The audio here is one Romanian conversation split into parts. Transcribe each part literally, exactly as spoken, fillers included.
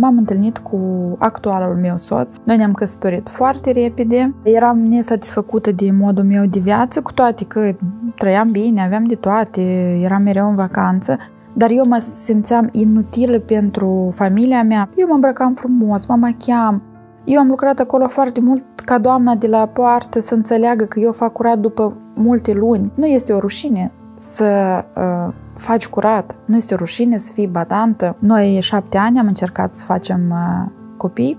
M-am întâlnit cu actualul meu soț. Noi ne-am căsătorit foarte repede. Eram nesatisfăcută de modul meu de viață, cu toate că trăiam bine, aveam de toate, eram mereu în vacanță. Dar eu mă simțeam inutilă pentru familia mea. Eu mă îmbrăcam frumos, mă machiam. Eu am lucrat acolo foarte mult ca doamna de la poartă să înțeleagă că eu fac curat după multe luni. Nu este o rușine să uh, faci curat, nu este o rușine să fii badantă. Noi șapte ani am încercat să facem uh, copii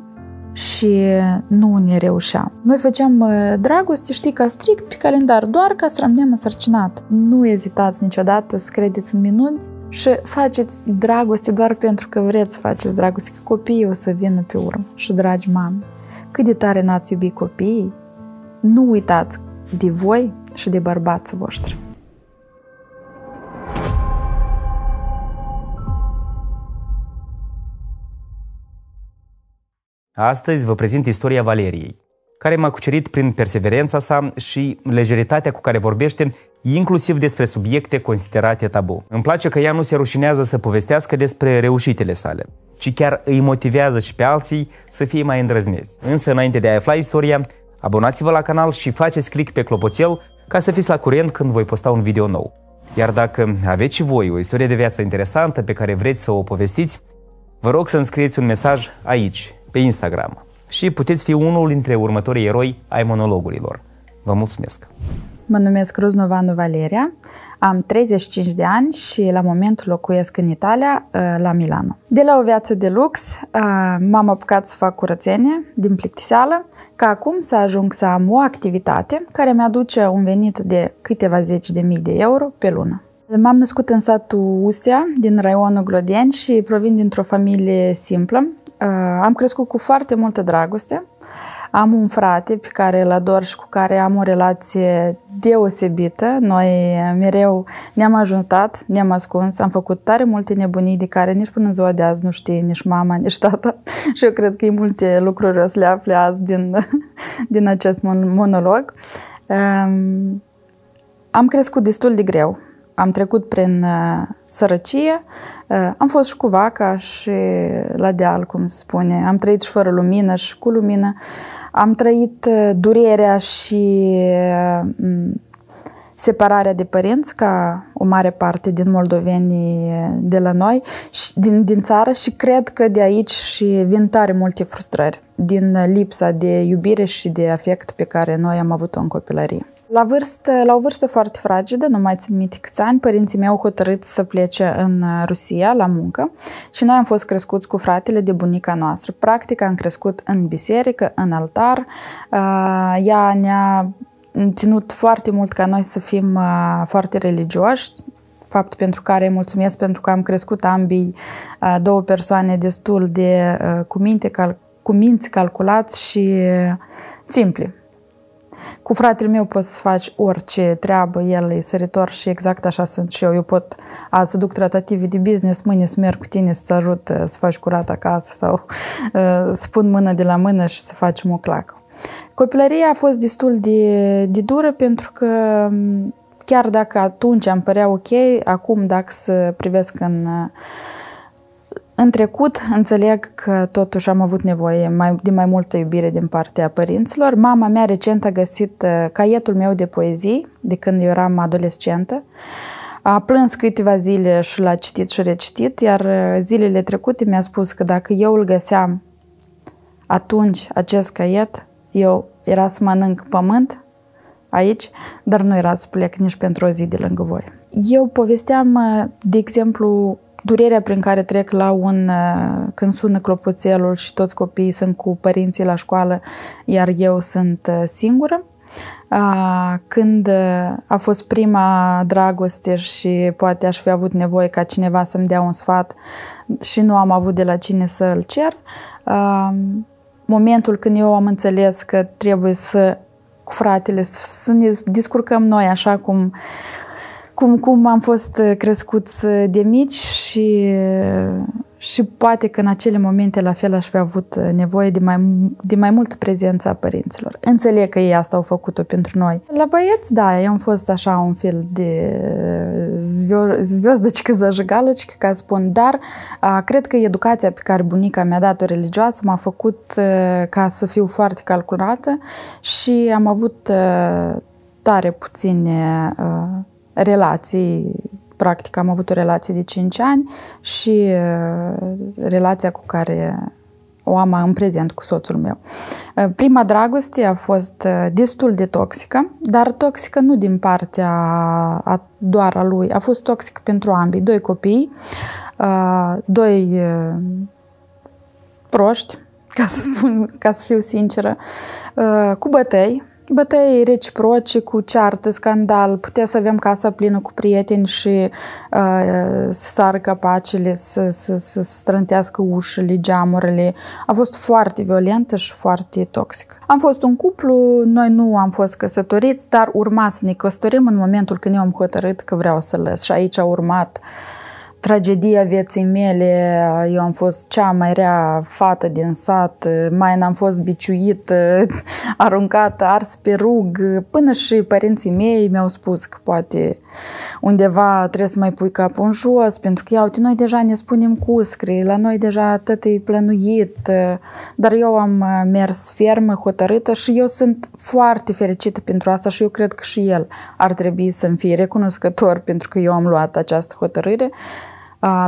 și nu ne reușeam. Noi făceam uh, dragoste, știi, ca strict pe calendar, doar ca să rămânem însărcinat. Nu ezitați niciodată să credeți în minuni și faceți dragoste doar pentru că vreți să faceți dragoste, că copiii o să vină pe urmă. Și, dragi mame, cât de tare n-ați iubi copiii, nu uitați de voi și de bărbații voștri. Astăzi vă prezint istoria Valeriei, care m-a cucerit prin perseverența sa și lejeritatea cu care vorbește, inclusiv despre subiecte considerate tabu. Îmi place că ea nu se rușinează să povestească despre reușitele sale, ci chiar îi motivează și pe alții să fie mai îndrăzneți. Însă, înainte de a afla istoria, abonați-vă la canal și faceți click pe clopoțel ca să fiți la curent când voi posta un video nou. Iar dacă aveți și voi o istorie de viață interesantă pe care vreți să o povestiți, vă rog să-mi scrieți un mesaj aici, pe Instagram, și puteți fi unul dintre următorii eroi ai monologurilor. Vă mulțumesc! Mă numesc Roznovanu Valeria, am treizeci și cinci de ani și la momentul locuiesc în Italia, la Milano. De la o viață de lux, m-am apucat să fac curățenie din plictiseală, ca acum să ajung să am o activitate care mi-aduce un venit de câteva zeci de mii de euro pe lună. M-am născut în satul Ustea, din raionul Glodeni, și provin dintr-o familie simplă. Am crescut cu foarte multă dragoste. Am un frate pe care îl ador și cu care am o relație deosebită. Noi mereu ne-am ajutat, ne-am ascuns, am făcut tare multe nebunii de care nici până în ziua de azi nu știe nici mama, nici tata. Și eu cred că e multe lucruri o să le afle azi din, din acest monolog. Am crescut destul de greu. Am trecut prin sărăcie, am fost și cu vaca și la deal, cum se spune, am trăit și fără lumină și cu lumină, am trăit durerea și separarea de părinți, ca o mare parte din moldovenii de la noi, din, din țară, și cred că de aici și vin tare multe frustrări, din lipsa de iubire și de afect pe care noi am avut-o în copilărie. La, vârstă, la o vârstă foarte fragedă, nu mai țin minte câți ani, părinții mei au hotărât să plece în Rusia la muncă și noi am fost crescuți cu fratele de bunica noastră. Practic am crescut în biserică, în altar. Ea ne-a ținut foarte mult ca noi să fim foarte religioși, fapt pentru care îi mulțumesc, pentru că am crescut ambii două persoane destul de cu, minte, cal, cu minți calculați și simpli. Cu fratele meu poți să faci orice treabă, el e săritor și exact așa sunt și eu. Eu pot azi să duc tratative de business, mâine să merg cu tine să-ți ajut să faci curat acasă sau să pun mână de la mână și să facem o clacă. Copilăria a fost destul de, de dură, pentru că chiar dacă atunci îmi părea ok, acum dacă să privesc în... În trecut, înțeleg că totuși am avut nevoie mai, de mai multă iubire din partea părinților. Mama mea recent a găsit caietul meu de poezii, de când eu eram adolescentă. A plâns câteva zile și l-a citit și recitit, iar zilele trecute mi-a spus că dacă eu îl găseam atunci, acest caiet, eu era să mănânc pământ aici, dar nu era să plec nici pentru o zi de lângă voi. Eu povesteam, de exemplu, durerea prin care trec la un... când sună clopoțelul și toți copiii sunt cu părinții la școală, iar eu sunt singură. Când a fost prima dragoste și poate aș fi avut nevoie ca cineva să-mi dea un sfat și nu am avut de la cine să îl cer. Momentul când eu am înțeles că trebuie să, cu fratele, să ne descurcăm noi așa cum... Cum, cum am fost crescuți de mici și, și poate că în acele momente la fel aș fi avut nevoie de mai, de mai multă prezență a părinților. Înțeleg că ei asta au făcut-o pentru noi. La băieți, da, eu am fost așa un fel de zvezdăcică, zăjăgalăcică, ca spun, dar cred că educația pe care bunica mi-a dat-o religioasă m-a făcut ca să fiu foarte calculată și am avut tare puține relații. Practic am avut o relație de cinci ani și relația cu care o am în prezent cu soțul meu. Prima dragoste a fost destul de toxică, dar toxică nu din partea a, doar a lui, a fost toxică pentru ambii, doi copii, doi proști, ca să spun, ca să fiu sinceră, cu bătăi, bătăi reciproce, cu ceartă, scandal, putea să avem casa plină cu prieteni și uh, să sară capacele, să, să, să strântească ușile, geamurile. A fost foarte violentă și foarte toxică. Am fost un cuplu, noi nu am fost căsătoriți, dar urma să ne căsătorim în momentul când eu am hotărât că vreau să lăs. Și aici a urmat tragedia vieții mele, eu am fost cea mai rea fată din sat, mai n-am fost biciuită, aruncată, ars pe rug, până și părinții mei mi-au spus că poate undeva trebuie să mai pui capul în jos, pentru că, iau, noi deja ne spunem cu uscri, la noi deja tot e plănuit, dar eu am mers fermă, hotărâtă și eu sunt foarte fericită pentru asta și eu cred că și el ar trebui să-mi fie recunoscător pentru că eu am luat această hotărâre.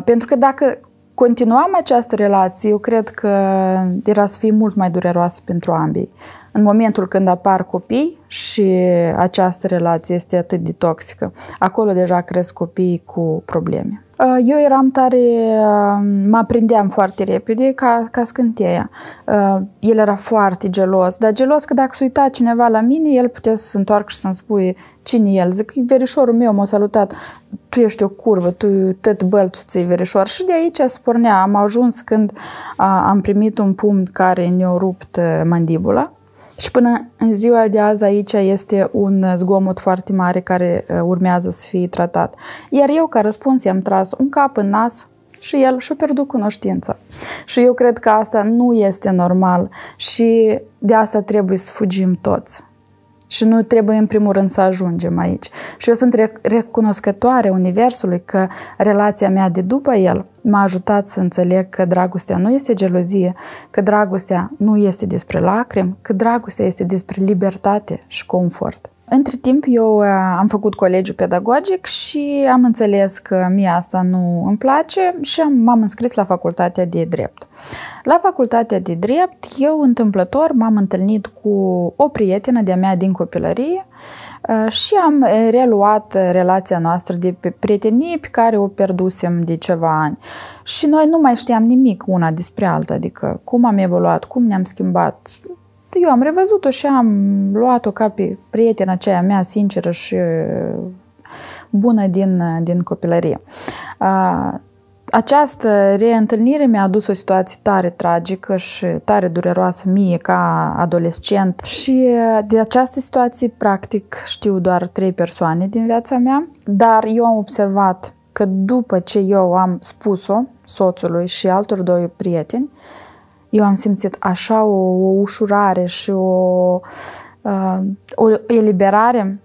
Pentru că dacă continuam această relație, eu cred că era să fie mult mai dureroasă pentru ambii. În momentul când apar copii și această relație este atât de toxică, acolo deja cresc copiii cu probleme. Eu eram tare, mă prindeam foarte repede ca, ca scânteia. El era foarte gelos, dar gelos că dacă se uita cineva la mine, el putea să se întoarcă și să-mi spui cine el. Zic, verișorul meu m-a salutat, tu ești o curvă, tu tot bălțul ți-ai verișor. Și de aici se pornea, am ajuns când am primit un pumn care ne-a rupt mandibula. Și până în ziua de azi aici este un zgomot foarte mare care urmează să fie tratat. Iar eu, ca răspuns, i-am tras un cap în nas și el și-o pierdut cunoștința. Și eu cred că asta nu este normal și de asta trebuie să fugim toți. Și nu trebuie în primul rând să ajungem aici. Și eu sunt recunoscătoare universului că relația mea de după el m-a ajutat să înțeleg că dragostea nu este gelozie, că dragostea nu este despre lacrimi, că dragostea este despre libertate și confort. Între timp eu am făcut colegiul pedagogic și am înțeles că mie asta nu îmi place și m-am înscris la facultatea de drept. La facultatea de drept, eu întâmplător m-am întâlnit cu o prietenă de-a mea din copilărie și am reluat relația noastră de prietenie pe care o pierdusem de ceva ani. Și noi nu mai știam nimic una despre alta, adică cum am evoluat, cum ne-am schimbat. Eu am revăzut-o și am luat-o ca pe prietena aceea mea sinceră și bună din, din copilărie. Această reîntâlnire mi-a adus o situație tare tragică și tare dureroasă mie ca adolescent. Și de această situație, practic, știu doar trei persoane din viața mea, dar eu am observat că după ce eu am spus-o soțului și altor doi prieteni, eu am simțit așa o, o ușurare și o, o eliberare.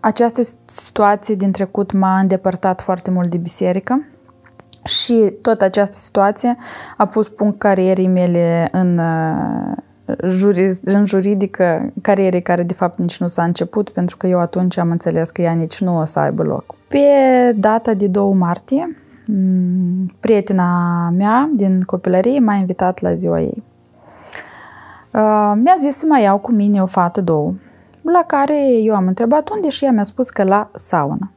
Această situație din trecut m-a îndepărtat foarte mult de biserică și tot această situație a pus punct carierei mele în, în juridică, carierei care de fapt nici nu s-a început, pentru că eu atunci am înțeles că ea nici nu o să aibă loc. Pe data de două martie, prietena mea din copilărie m-a invitat la ziua ei. Mi-a zis să mă iau cu mine o fată, două, la care eu am întrebat unde și ea mi-a spus că la saună.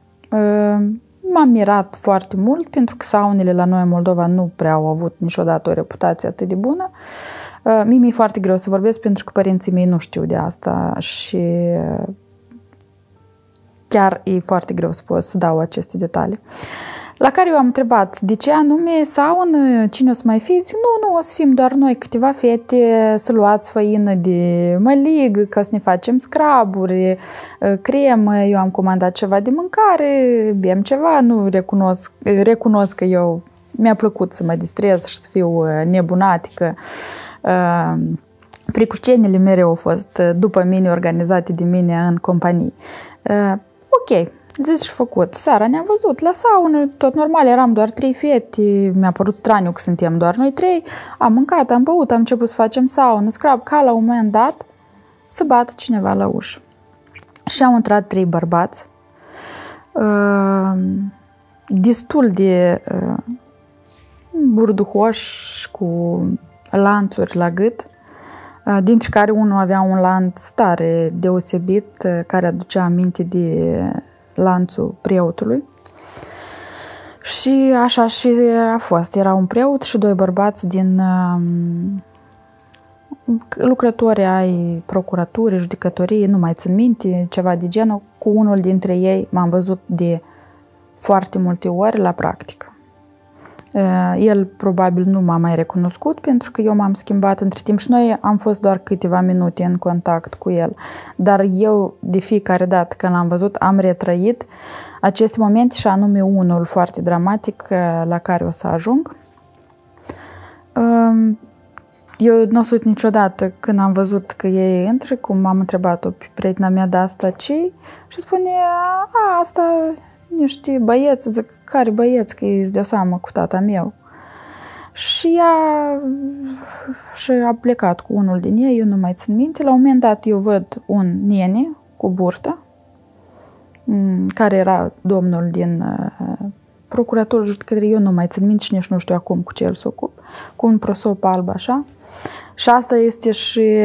M-am mirat foarte mult pentru că saunele la noi în Moldova nu prea au avut niciodată o reputație atât de bună. Mie mi-e foarte greu să vorbesc pentru că părinții mei nu știu de asta și chiar e foarte greu să pot să dau aceste detalii. La care eu am întrebat, de ce anume saună, cine o să mai fi? Zic, nu, nu, o să fim doar noi, câteva fete, să luați făină de mălig, ca să ne facem scraburi, cremă, eu am comandat ceva de mâncare, bem ceva, nu recunosc, recunosc că eu mi-a plăcut să mă distrez și să fiu nebunatică. Pricucenile mereu au fost după mine, organizate de mine în companii. Ok, Zis și făcut. Seara ne-am văzut la saună, tot normal, eram doar trei fete, mi-a părut straniu că suntem doar noi trei, am mâncat, am băut, am început să facem saună, scrap, ca la un moment dat să bată cineva la ușă. Și au intrat trei bărbați, uh, destul de uh, burduhoși, cu lanțuri la gât, uh, dintre care unul avea un lanț tare deosebit, uh, care aducea aminte de lanțul preotului. Și așa și a fost. Era un preot și doi bărbați din uh, lucrători ai procuraturii, judecătorii, nu mai țin minte, ceva de genul. Cu unul dintre ei m-am văzut de foarte multe ori la practică. El probabil nu m-a mai recunoscut pentru că eu m-am schimbat între timp și noi am fost doar câteva minute în contact cu el. Dar eu de fiecare dată când l-am văzut am retrăit aceste momente și anume unul foarte dramatic la care o să ajung. Eu nu o să uit niciodată când am văzut că ei intră, cum am întrebat-o pe prietena mea de asta ce-i și spune, a, asta niște băieți, zic, care băieți, că e de-o seamă cu tata meu. Și ea și a plecat cu unul din ei, eu nu mai țin minte. La un moment dat eu văd un nene cu burtă, care era domnul din procuratorul judecătorii, eu nu mai țin minte și nici nu știu acum cu ce el se ocup, cu un prosop alb așa. Și asta este și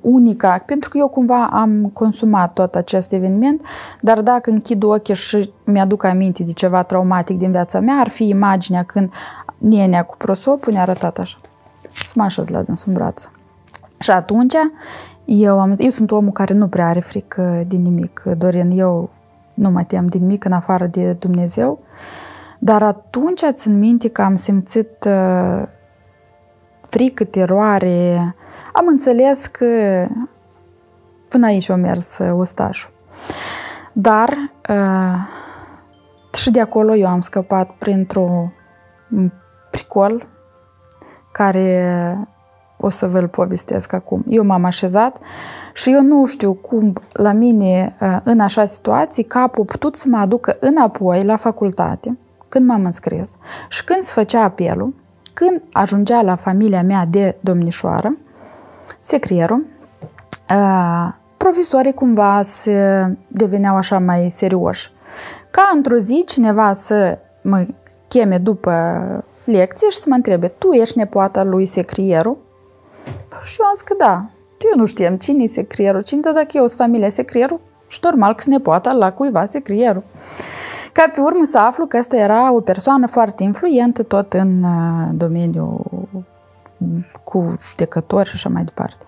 unica, pentru că eu cumva am consumat tot acest eveniment, dar dacă închid ochii și mi-aduc aminte de ceva traumatic din viața mea, ar fi imaginea când nenea cu prosopul ne-a arătat așa. Să mă așez la dânsul în brață. Și atunci, eu, am, eu sunt omul care nu prea are frică din nimic. Dorin, eu nu mă tem din nimic în afară de Dumnezeu, dar atunci țin minte că am simțit frică, teroare, am înțeles că până aici a mers ostașul. Dar uh, și de acolo eu am scăpat printr-un pricol care o să vă-l povestesc acum. Eu m-am așezat și eu nu știu cum la mine uh, în așa situație capul a putut să mă aducă înapoi la facultate când m-am înscris și când se făcea apelul. Când ajungea la familia mea de domnișoară, secretarul, profesorii cumva se deveneau așa mai serioși. Ca într-o zi cineva să mă cheme după lecție și să mă întrebe, tu ești nepoata lui secretarul? Și eu am zis că da. Eu nu știam cine e secretarul, cine, dar dacă eu sunt familia secretarului, și normal că sunt nepoata la cuiva secretarul. Ca pe urmă să aflu că asta era o persoană foarte influentă tot în domeniul cu judecători și așa mai departe.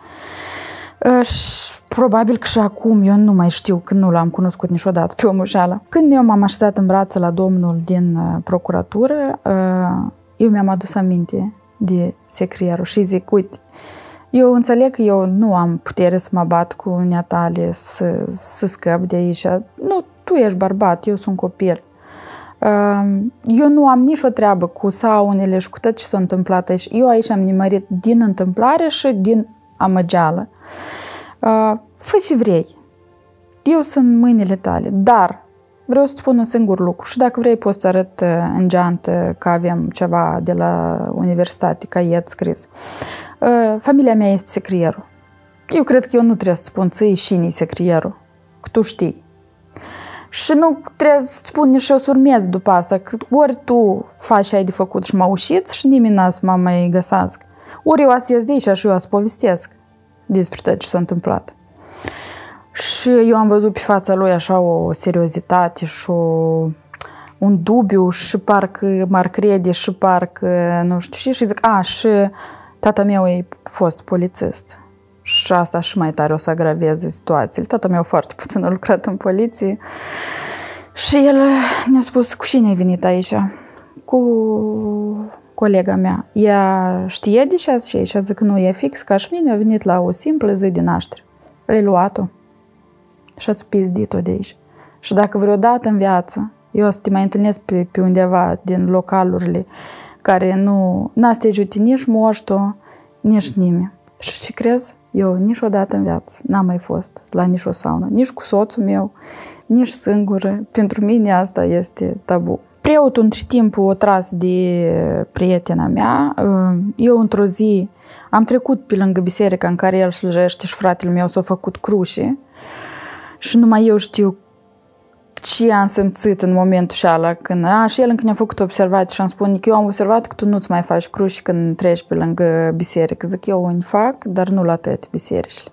Și probabil că și acum eu nu mai știu că nu l-am cunoscut niciodată pe omul ăla. Când eu m-am așezat în brață la domnul din procuratură, eu mi-am adus aminte de secretarul și zic, uite, eu înțeleg că eu nu am putere să mă bat cu neatale, să, să scăp de aici. Nu, tu ești bărbat, eu sunt copil. Eu nu am nicio treabă cu saunele și cu tot ce s-a întâmplat aici. Eu aici am nimărit din întâmplare și din amăgeală. Fă ce vrei. Eu sunt mâinile tale, dar vreau să-ți spun un singur lucru și dacă vrei poți să arăt în geantă că avem ceva de la universitate, ca e scris. Familia mea este secretarul. Eu cred că eu nu trebuie să spun ție cine-i secretarul, că tu știi. Și nu trebuie să spun nici eu să urmez după asta, că ori tu faci ai de făcut și mă ușiți și nimeni n-a să mă mai găsească. Ori eu as ies de aici și eu as povestesc despre tot ce s-a întâmplat. Și eu am văzut pe fața lui așa o seriozitate și o, un dubiu și parcă m-ar crede și parcă nu știu și, și zic, a, și tata meu e fost polițist. Și asta și mai tare o să agraveze situațiile. Tata meu foarte puțin a lucrat în poliție. Și el ne-a spus, cu cine ai venit aici? Cu colega mea. Ea știe de ce și aici? Zic, nu, e fix ca și mine, a venit la o simplă zi de naștere. L-ai luat-o și ați pizdit-o de aici. Și dacă vreodată în viață, eu o să te mai întâlnesc pe, pe undeva din localurile care nu n-a să te ajute nici moștul, nici nimeni. Și ce crezi? Eu niciodată în viață n-am mai fost la nici o saună, nici cu soțul meu, nici singură. Pentru mine asta este tabu. Preotul între timpul o tras de prietena mea. Eu într-o zi am trecut pe lângă biserica în care el slujește și fratele meu s-a făcut cruce și numai eu știu ce am simțit în momentul ăla când, a, și el încă ne-a făcut observații și am spune că eu am observat că tu nu-ți mai faci cruci când treci pe lângă biserică. Zic, eu îmi fac, dar nu la toate bisericile.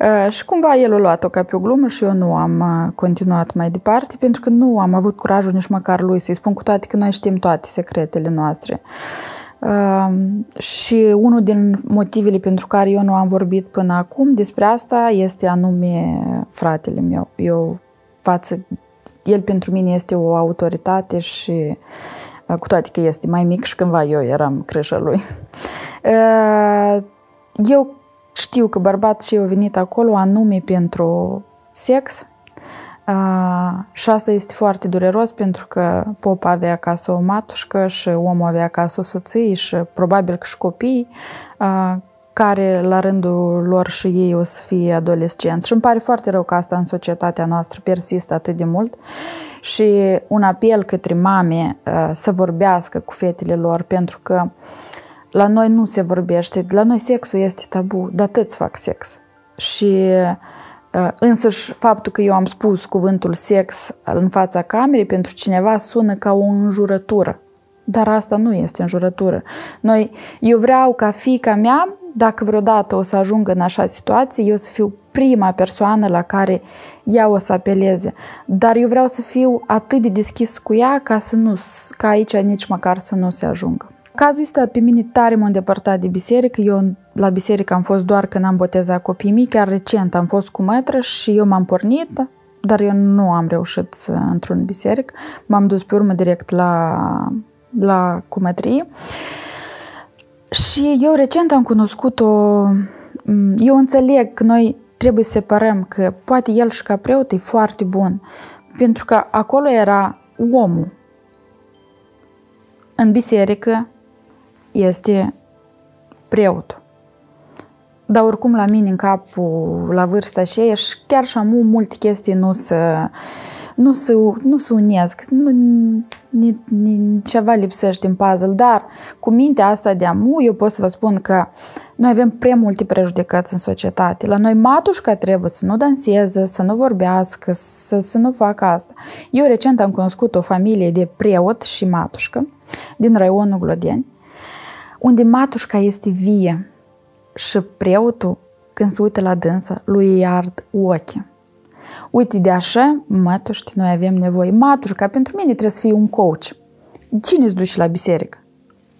Uh, și cumva el a luat-o ca pe o glumă și eu nu am continuat mai departe, pentru că nu am avut curajul nici măcar lui să-i spun, cu toate că noi știm toate secretele noastre. Uh, și unul din motivele pentru care eu nu am vorbit până acum despre asta este anume fratele meu. Eu față, el pentru mine este o autoritate și cu toate că este mai mic și cândva eu eram creșa lui. Eu știu că bărbatul și eu venit acolo anume pentru sex și asta este foarte dureros, pentru că popa avea acasă o matușcă și omul avea acasă o soție și probabil că și copii, care la rândul lor și ei o să fie adolescenți. Și îmi pare foarte rău că asta în societatea noastră persistă atât de mult și un apel către mame să vorbească cu fetele lor, pentru că la noi nu se vorbește, la noi sexul este tabu, dar toți fac sex. Și însăși faptul că eu am spus cuvântul sex în fața camerei pentru cineva sună ca o înjurătură, dar asta nu este înjurătură. Noi, eu vreau ca fiica mea, dacă vreodată o să ajungă în așa situație, eu să fiu prima persoană la care ea o să apeleze. Dar eu vreau să fiu atât de deschis cu ea ca, să nu, ca aici nici măcar să nu se ajungă. Cazul ăsta pe mine tare m-a îndepărtat de biserică. Eu la biserică am fost doar când am botezat copiii mei, chiar recent am fost cu mătră și eu m-am pornit, dar eu nu am reușit să intru în biserică. M-am dus pe urmă direct la, la cumătrie. Și eu recent am cunoscut-o, eu înțeleg că noi trebuie să separăm, că poate el și ca preot e foarte bun, pentru că acolo era omul. În biserică este preot. Dar oricum la mine în capul, la vârsta aceea, și chiar și amu, multe chestii nu se, nu se, nu se unesc, nu, ni, ni, ceva lipsește în puzzle, dar cu mintea asta de amu, eu pot să vă spun că noi avem prea multe prejudecăți în societate. La noi matușca trebuie să nu danseze, să nu vorbească, să, să nu facă asta. Eu recent am cunoscut o familie de preot și matușcă din raionul Glodeni, unde matușca este vie. Și preotul, când se uită la dânsă, lui îi ard ochii. Uite, de așa, mătuști, noi avem nevoie. Matușca, pentru mine, trebuie să fie un coach. Cine îți duce la biserică?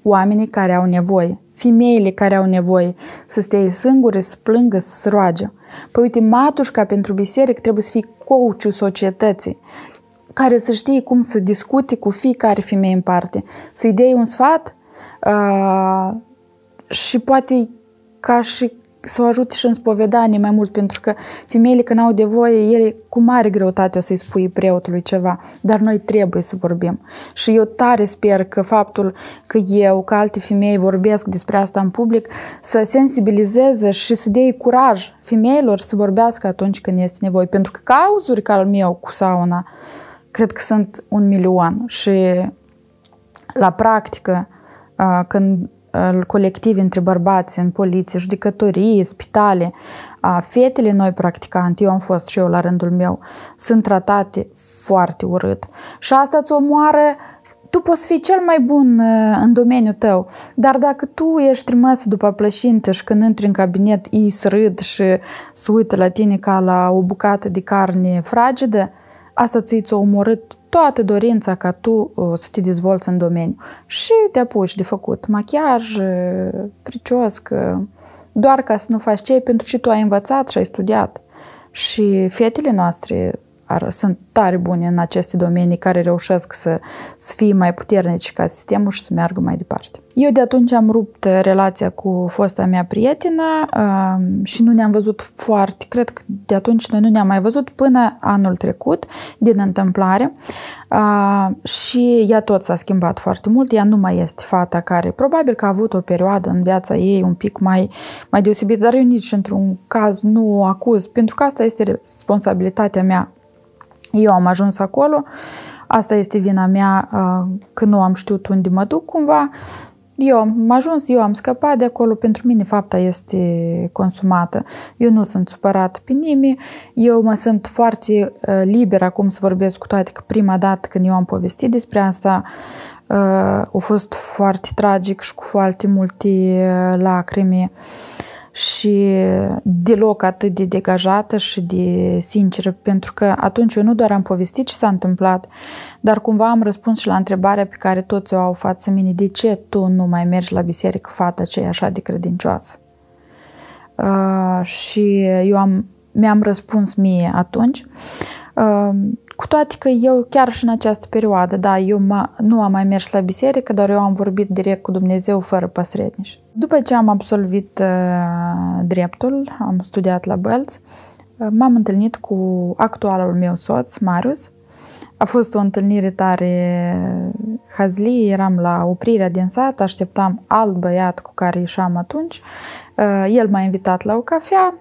Oamenii care au nevoie, femeile care au nevoie să stea singure, să plângă, să se roage. Păi uite, matușca pentru biserică trebuie să fie coachul societății, care să știe cum să discute cu fiecare femeie în parte, să-i dea un sfat uh, și poate ca și să o ajute și în spovedanie mai mult, pentru că femeile când au de voie, ele cu mare greutate o să-i spui preotului ceva, dar noi trebuie să vorbim. Și eu tare sper că faptul că eu, că alte femei vorbesc despre asta în public, să sensibilizeze și să dea curaj femeilor să vorbească atunci când este nevoie, pentru că cauzuri ca al meu cu sauna, cred că sunt un milion și la practică, când colectiv între bărbați, în poliție, judecătorie, spitale, fetele noi practicanti, eu am fost și eu la rândul meu, sunt tratate foarte urât. Și asta îți omoară, tu poți fi cel mai bun în domeniul tău, dar dacă tu ești trimasă după plășinte și când intri în cabinet, ei se râd și se uită la tine ca la o bucată de carne fragedă, asta ți-a omorât toată dorința ca tu să te dezvolți în domeniu. Și te apuci de făcut machiaj, pricioscă, doar ca să nu faci ce pentru ce tu ai învățat și ai studiat. Și fetele noastre Ar, sunt tare bune în aceste domenii care reușesc să, să fie mai puternici ca sistemul și să meargă mai departe. Eu de atunci am rupt relația cu fosta mea prietenă uh, și nu ne-am văzut foarte, cred că de atunci noi nu ne-am mai văzut până anul trecut, din întâmplare. Uh, și ea tot s-a schimbat foarte mult, ea nu mai este fata care probabil că a avut o perioadă în viața ei un pic mai, mai deosebită, dar eu nici într-un caz nu o acuz, pentru că asta este responsabilitatea mea. Eu am ajuns acolo, asta este vina mea că nu am știut unde mă duc cumva. Eu am ajuns, eu am scăpat de acolo, pentru mine fapta este consumată. Eu nu sunt supărat pe nimeni, eu mă simt foarte liber acum să vorbesc, cu toate că prima dată când eu am povestit despre asta a fost foarte tragic și cu foarte multe lacrimi și deloc atât de degajată și de sinceră, pentru că atunci eu nu doar am povestit ce s-a întâmplat, dar cumva am răspuns și la întrebarea pe care toți o au față mine: de ce tu nu mai mergi la biserică, fata ce e așa de credincioasă? Uh, și eu am, mi-am răspuns mie atunci, uh, cu toate că eu chiar și în această perioadă, da, eu nu am mai mers la biserică, dar eu am vorbit direct cu Dumnezeu fără păsrednici. După ce am absolvit uh, dreptul, am studiat la Bălți, uh, m-am întâlnit cu actualul meu soț, Marius. A fost o întâlnire tare hazlie, eram la oprirea din sat, așteptam alt băiat cu care ieșeam atunci. Uh, el m-a invitat la o cafea,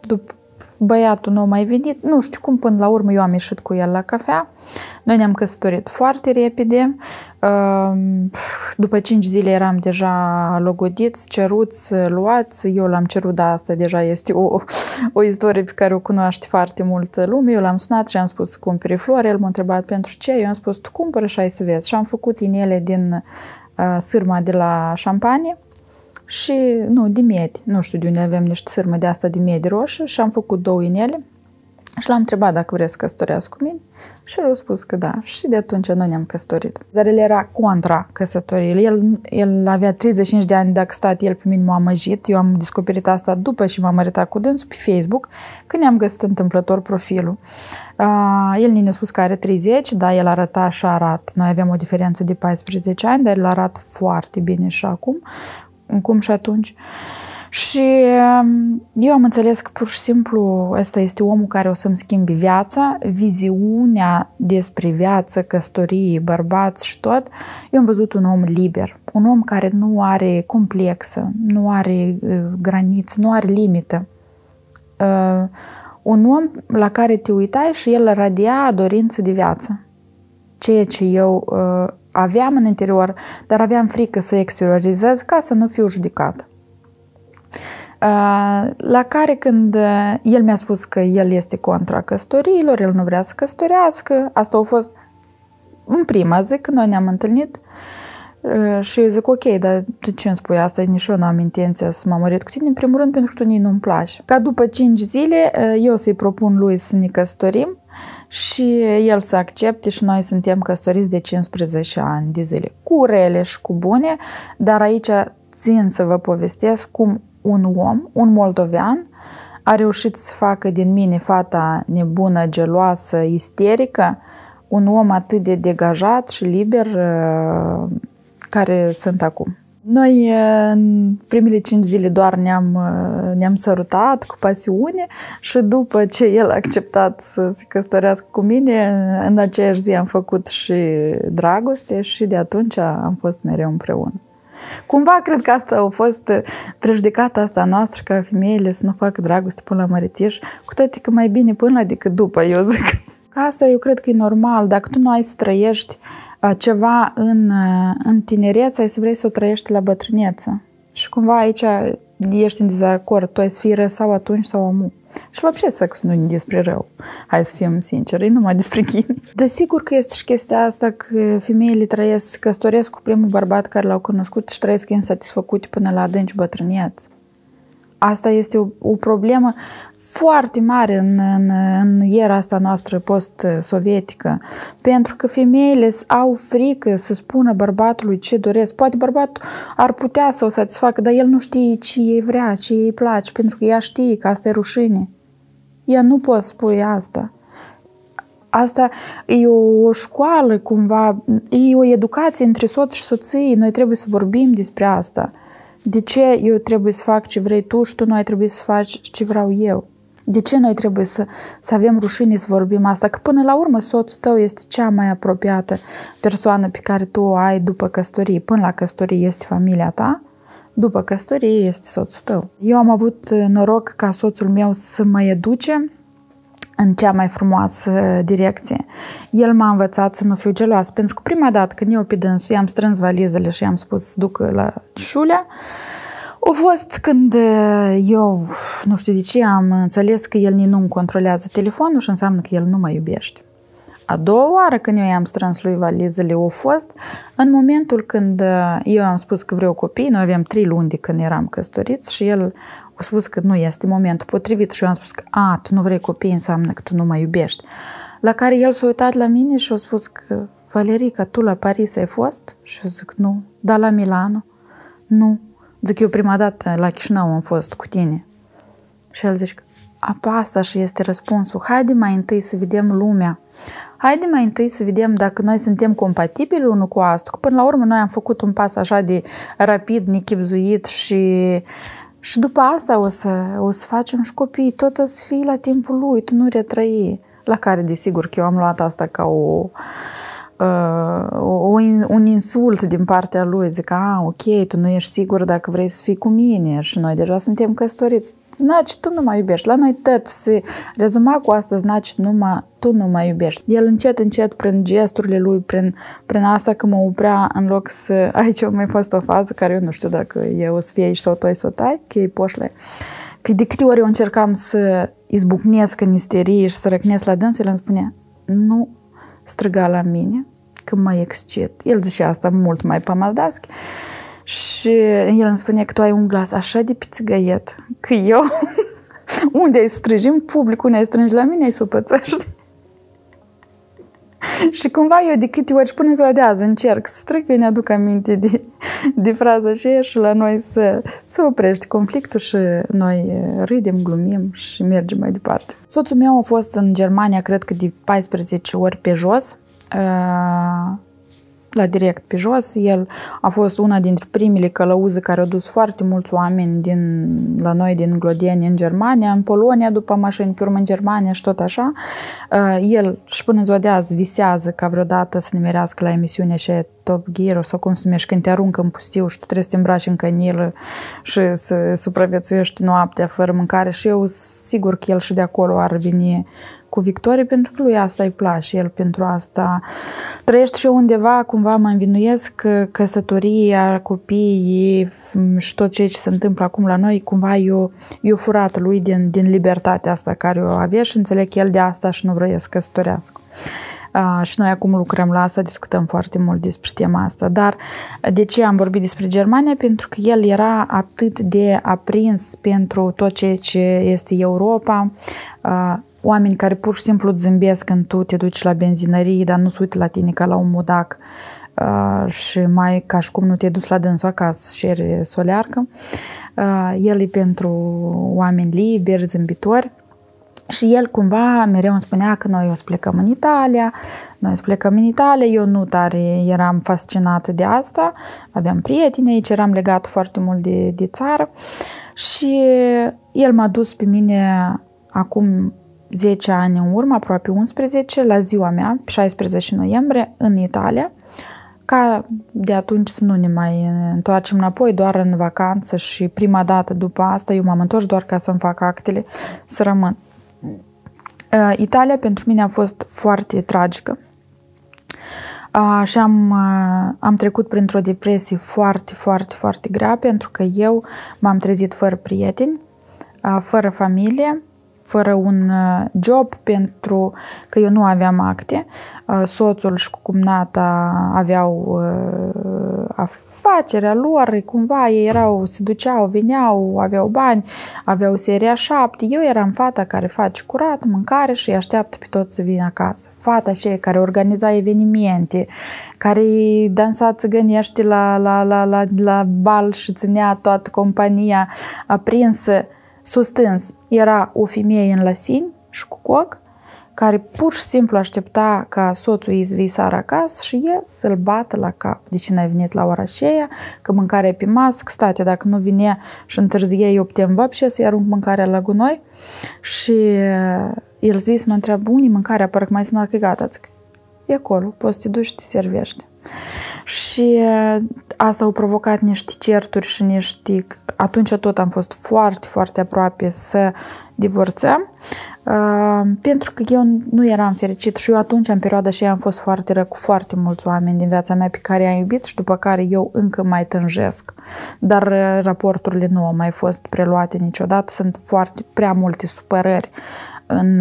după băiatul nu a mai venit, nu știu cum, până la urmă eu am ieșit cu el la cafea. Noi ne-am căsătorit foarte repede. După cinci zile eram deja logodiți, ceruți, luați. Eu l-am cerut, dar asta deja este o, o istorie pe care o cunoaște foarte mult lume. Eu l-am sunat și am spus să cumpere flori. El m-a întrebat pentru ce. Eu am spus tu cumpără și ai să vezi. Și am făcut inele din sârma de la șampanie. Și, nu, de miedi, nu știu de unde avem niște sârmă de asta de miedi roșie, și am făcut două inele și l-am întrebat dacă vreți să căsătorească cu mine și el a spus că da, și de atunci noi ne-am căsătorit. Dar el era contra căsătoriei, el, el avea treizeci și cinci de ani, dacă stat el pe mine m-a amăjit, eu am descoperit asta după și m-am măritat cu dânsul pe Facebook, când ne-am găsit întâmplător profilul. Uh, el ne-a spus că are treizeci, dar el arăta și arată, noi aveam o diferență de paisprezece ani, dar el arată foarte bine și acum, cum și atunci. Și eu am înțeles că pur și simplu ăsta este omul care o să-mi schimbi viața, viziunea despre viață, căsătorie, bărbați și tot. Eu am văzut un om liber, un om care nu are complexă, nu are graniță, nu are limită. Un om la care te uitai și el radia dorință de viață. Ceea ce eu aveam în interior, dar aveam frică să exteriorizez ca să nu fiu judecată. La care, când el mi-a spus că el este contra căsătoriilor, el nu vrea să căsătorească, asta a fost în prima zi când noi ne-am întâlnit și eu zic, ok, dar tu ce îmi spui asta? Nici eu nu am intenția să mă mărit cu tine, în primul rând pentru că tu nu-mi place. Ca după cinci zile, eu să-i propun lui să ne căsătorim și el să accepte și noi suntem căsătoriți de cincisprezece ani de zile, cu rele și cu bune, dar aici țin să vă povestesc cum un om, un moldovean, a reușit să facă din mine fata nebună, geloasă, isterică, un om atât de degajat și liber care sunt acum. Noi în primele cinci zile doar ne-am ne-am sărutat cu pasiune și după ce el a acceptat să se căsătorească cu mine, în aceeași zi am făcut și dragoste și de atunci am fost mereu împreună. Cumva cred că asta a fost prejudicata asta noastră, ca femeile să nu facă dragoste până la măritiș, cu toate că mai bine până la decât după, eu zic. Asta eu cred că e normal, dacă tu nu ai să trăiești ceva în, în tinerețe, ai să vrei să o trăiești la bătrâneță. Și cumva aici ești în dezacord, tu ai să fii rău sau atunci sau amu. Și văpșe sexul nu e despre rău, hai să fim sinceri, e numai despre chimie. Dar sigur că este și chestia asta că femeile trăiesc, căsătoresc cu primul bărbat care l-au cunoscut și trăiesc insatisfăcute până la adânci bătrâneți. Asta este o, o problemă foarte mare în, în, în era asta noastră post-sovietică, pentru că femeile au frică să spună bărbatului ce doresc. Poate bărbatul ar putea să o satisfacă, dar el nu știe ce ei vrea, ce ei place, pentru că ea știe că asta e rușine. Ea nu poate spune asta. asta e o, o școală cumva, e o educație între soț și soții, noi trebuie să vorbim despre asta. De ce eu trebuie să fac ce vrei tu și tu nu ai trebuit să faci ce vreau eu? De ce noi trebuie să, să avem rușine să vorbim asta? Că până la urmă soțul tău este cea mai apropiată persoană pe care tu o ai după căsătorie. Până la căsătorie este familia ta, după căsătorie este soțul tău. Eu am avut noroc ca soțul meu să mă educe în cea mai frumoasă direcție. El m-a învățat să nu fiu geloasă, pentru că prima dată când eu pe dânsul i-am strâns valizele și i-am spus să duc la șulea, a fost când eu, nu știu de ce, am înțeles că el nu-mi controlează telefonul și înseamnă că el nu mă iubește. A doua oară când eu i-am strâns lui valizele, a fost în momentul când eu am spus că vreau copii, noi aveam trei luni de când eram căsătoriți și el a spus că nu este momentul potrivit și eu am spus că a, tu nu vrei copii, înseamnă că tu nu mă iubești. La care el s-a uitat la mine și a spus că Valerica, tu la Paris ai fost? Și eu zic nu. Dar la Milano? Nu. Zic, eu prima dată la Chișinău am fost cu tine. Și el zice, apa asta și este răspunsul. Haide mai întâi să vedem lumea. Haide mai întâi să vedem dacă noi suntem compatibili unul cu asta. Că până la urmă noi am făcut un pas așa de rapid, nechibzuit și, și după asta o să, o să facem și copii. Tot o să fii la timpul lui, tu nu retrăi. La care, desigur, că eu am luat asta ca o... Uh, un insult din partea lui, zic, a, ok, tu nu ești sigur dacă vrei să fii cu mine și noi deja suntem căsătoriți, znaci tu nu mă iubești, la noi tot se rezuma cu asta, znaci numai, tu nu mă iubești. El încet, încet, prin gesturile lui, prin, prin asta că mă oprea în loc să, aici a mai fost o fază care eu nu știu dacă eu o să fie aici sau toi sau tai, că e poșle, că de câte ori eu încercam să izbucnesc în isterie și să răcnesc la dânsul, el îmi spunea, nu striga la mine că mă excit. El zicea asta mult mai pe moldavski și el îmi spunea că tu ai un glas așa de pițigăiet că eu, unde ai strâji în public, unde ai strângi la mine, ai supățăști. Și cumva eu de câte ori și până ziua de azi încerc să strâng, eu ne-aduc aminte de, de fraza aceea și la noi să, să oprești conflictul și noi râdem, glumim și mergem mai departe. Soțul meu a fost în Germania, cred că de paisprezece ori pe jos, la direct pe jos. El a fost una dintre primele călăuze care au dus foarte mulți oameni din, la noi din Glodeni în Germania, în Polonia după mașini, pe urmă în Germania și tot așa. El și până ziua de azi visează ca vreodată să ne merească la emisiunea aceea Top Gear sau cum se numește, când te aruncă în pustiu și tu trebuie să te îmbraci în cănilă și să supraviețuiești noaptea fără mâncare și eu sigur că el și de acolo ar veni cu victorie pentru că lui asta îi place, el pentru asta trăiește și eu undeva, cumva mă învinuiesc că căsătoria, copiii și tot ceea ce se întâmplă acum la noi, cumva eu, eu furat lui din, din libertatea asta care o avea și înțeleg el de asta și nu vrea să căsătorească. Uh, și noi acum lucrăm la asta, discutăm foarte mult despre tema asta, dar de ce am vorbit despre Germania? Pentru că el era atât de aprins pentru tot ceea ce este Europa, uh, oameni care pur și simplu îți zâmbesc când tu te duci la benzinărie, dar nu se uită la tine ca la un mudac uh, și mai ca și cum nu te-ai dus la dânsul acasă și el s-o leargă. Uh, el e pentru oameni liberi, zâmbitori. Și el cumva mereu îmi spunea că noi o să plecăm în Italia, noi o să plecăm în Italia, eu nu tare eram fascinată de asta, aveam prieteni aici, eram legat foarte mult de, de țară și el m-a dus pe mine acum zece ani în urmă, aproape unsprezece, la ziua mea, șaisprezece noiembrie, în Italia, ca de atunci să nu ne mai întoarcem înapoi, doar în vacanță și prima dată după asta eu m-am întors doar ca să-mi fac actele, să rămân. Italia pentru mine a fost foarte tragică și am, am trecut printr-o depresie foarte, foarte, foarte grea pentru că eu m-am trezit fără prieteni, fără familie, fără un job pentru că eu nu aveam acte. Soțul și cumnata aveau afacerea lor, cumva ei erau, se duceau, veneau, aveau bani, aveau seria șapte. Eu eram fata care face curat, mâncare și îi așteaptă pe toți să vină acasă. Fata aceea care organiza evenimente, care dansa țigănește la, la, la, la, la bal și ținea toată compania aprinsă. Sustâns era o femeie în lăsini și cu coc care pur și simplu aștepta ca soțul ei să vii sară acasă și el să-l bată la cap. De ce n-ai venit la ora aceea? Că mâncarea e pe masă, că state, dacă nu vine și întârzie, eu putem văpșe să-i arunc mâncarea la gunoi. Și el să mă întreabă, unii mâncarea, parcă mai sunat că e gata, zic, e acolo, poți să te duci și te servești. Și asta au provocat niște certuri și niște... Atunci tot am fost foarte, foarte aproape să divorțăm, pentru că eu nu eram fericit și eu atunci, în perioada aceea, am fost foarte rău cu foarte mulți oameni din viața mea pe care i-am iubit și după care eu încă mai tânjesc. Dar raporturile nu au mai fost preluate niciodată, sunt foarte prea multe supărări în,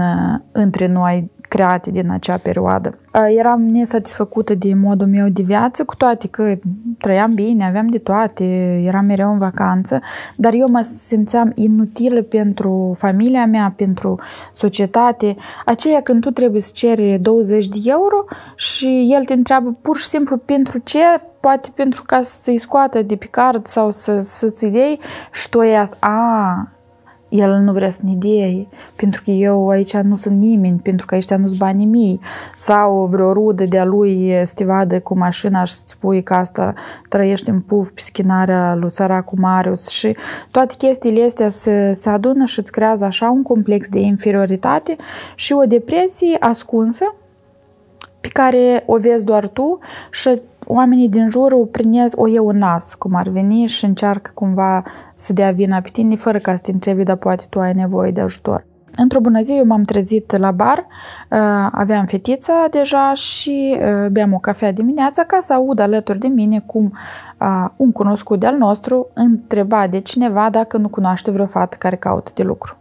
între noi, create din acea perioadă. Eram nesatisfăcută de modul meu de viață, cu toate că trăiam bine, aveam de toate, eram mereu în vacanță, dar eu mă simțeam inutilă pentru familia mea, pentru societate. Aceea când tu trebuie să ceri douăzeci de euro și el te întreabă pur și simplu pentru ce, poate pentru ca să-ți scoată de pe card sau să-ți idei și tu e asta. A, el nu vrea să ne dea, pentru că eu aici nu sunt nimeni, pentru că aici nu sunt banii mei. Sau vreo rudă de-a lui să te vadă cu mașina și să-ți spui că asta trăiește în puf pe schinarea lui săracul Marius. Și toate chestiile astea se, se adună și îți creează așa un complex de inferioritate și o depresie ascunsă pe care o vezi doar tu și oamenii din jur o prinez, o iau în nas, cum ar veni, și încearcă cumva să dea vina pe tine, fără ca să te întrebi, dar poate tu ai nevoie de ajutor. Într-o bună zi eu m-am trezit la bar, aveam fetița deja și beam o cafea dimineața ca să aud alături de mine cum un cunoscut de-al nostru întreba de cineva dacă nu cunoaște vreo fată care caută de lucru.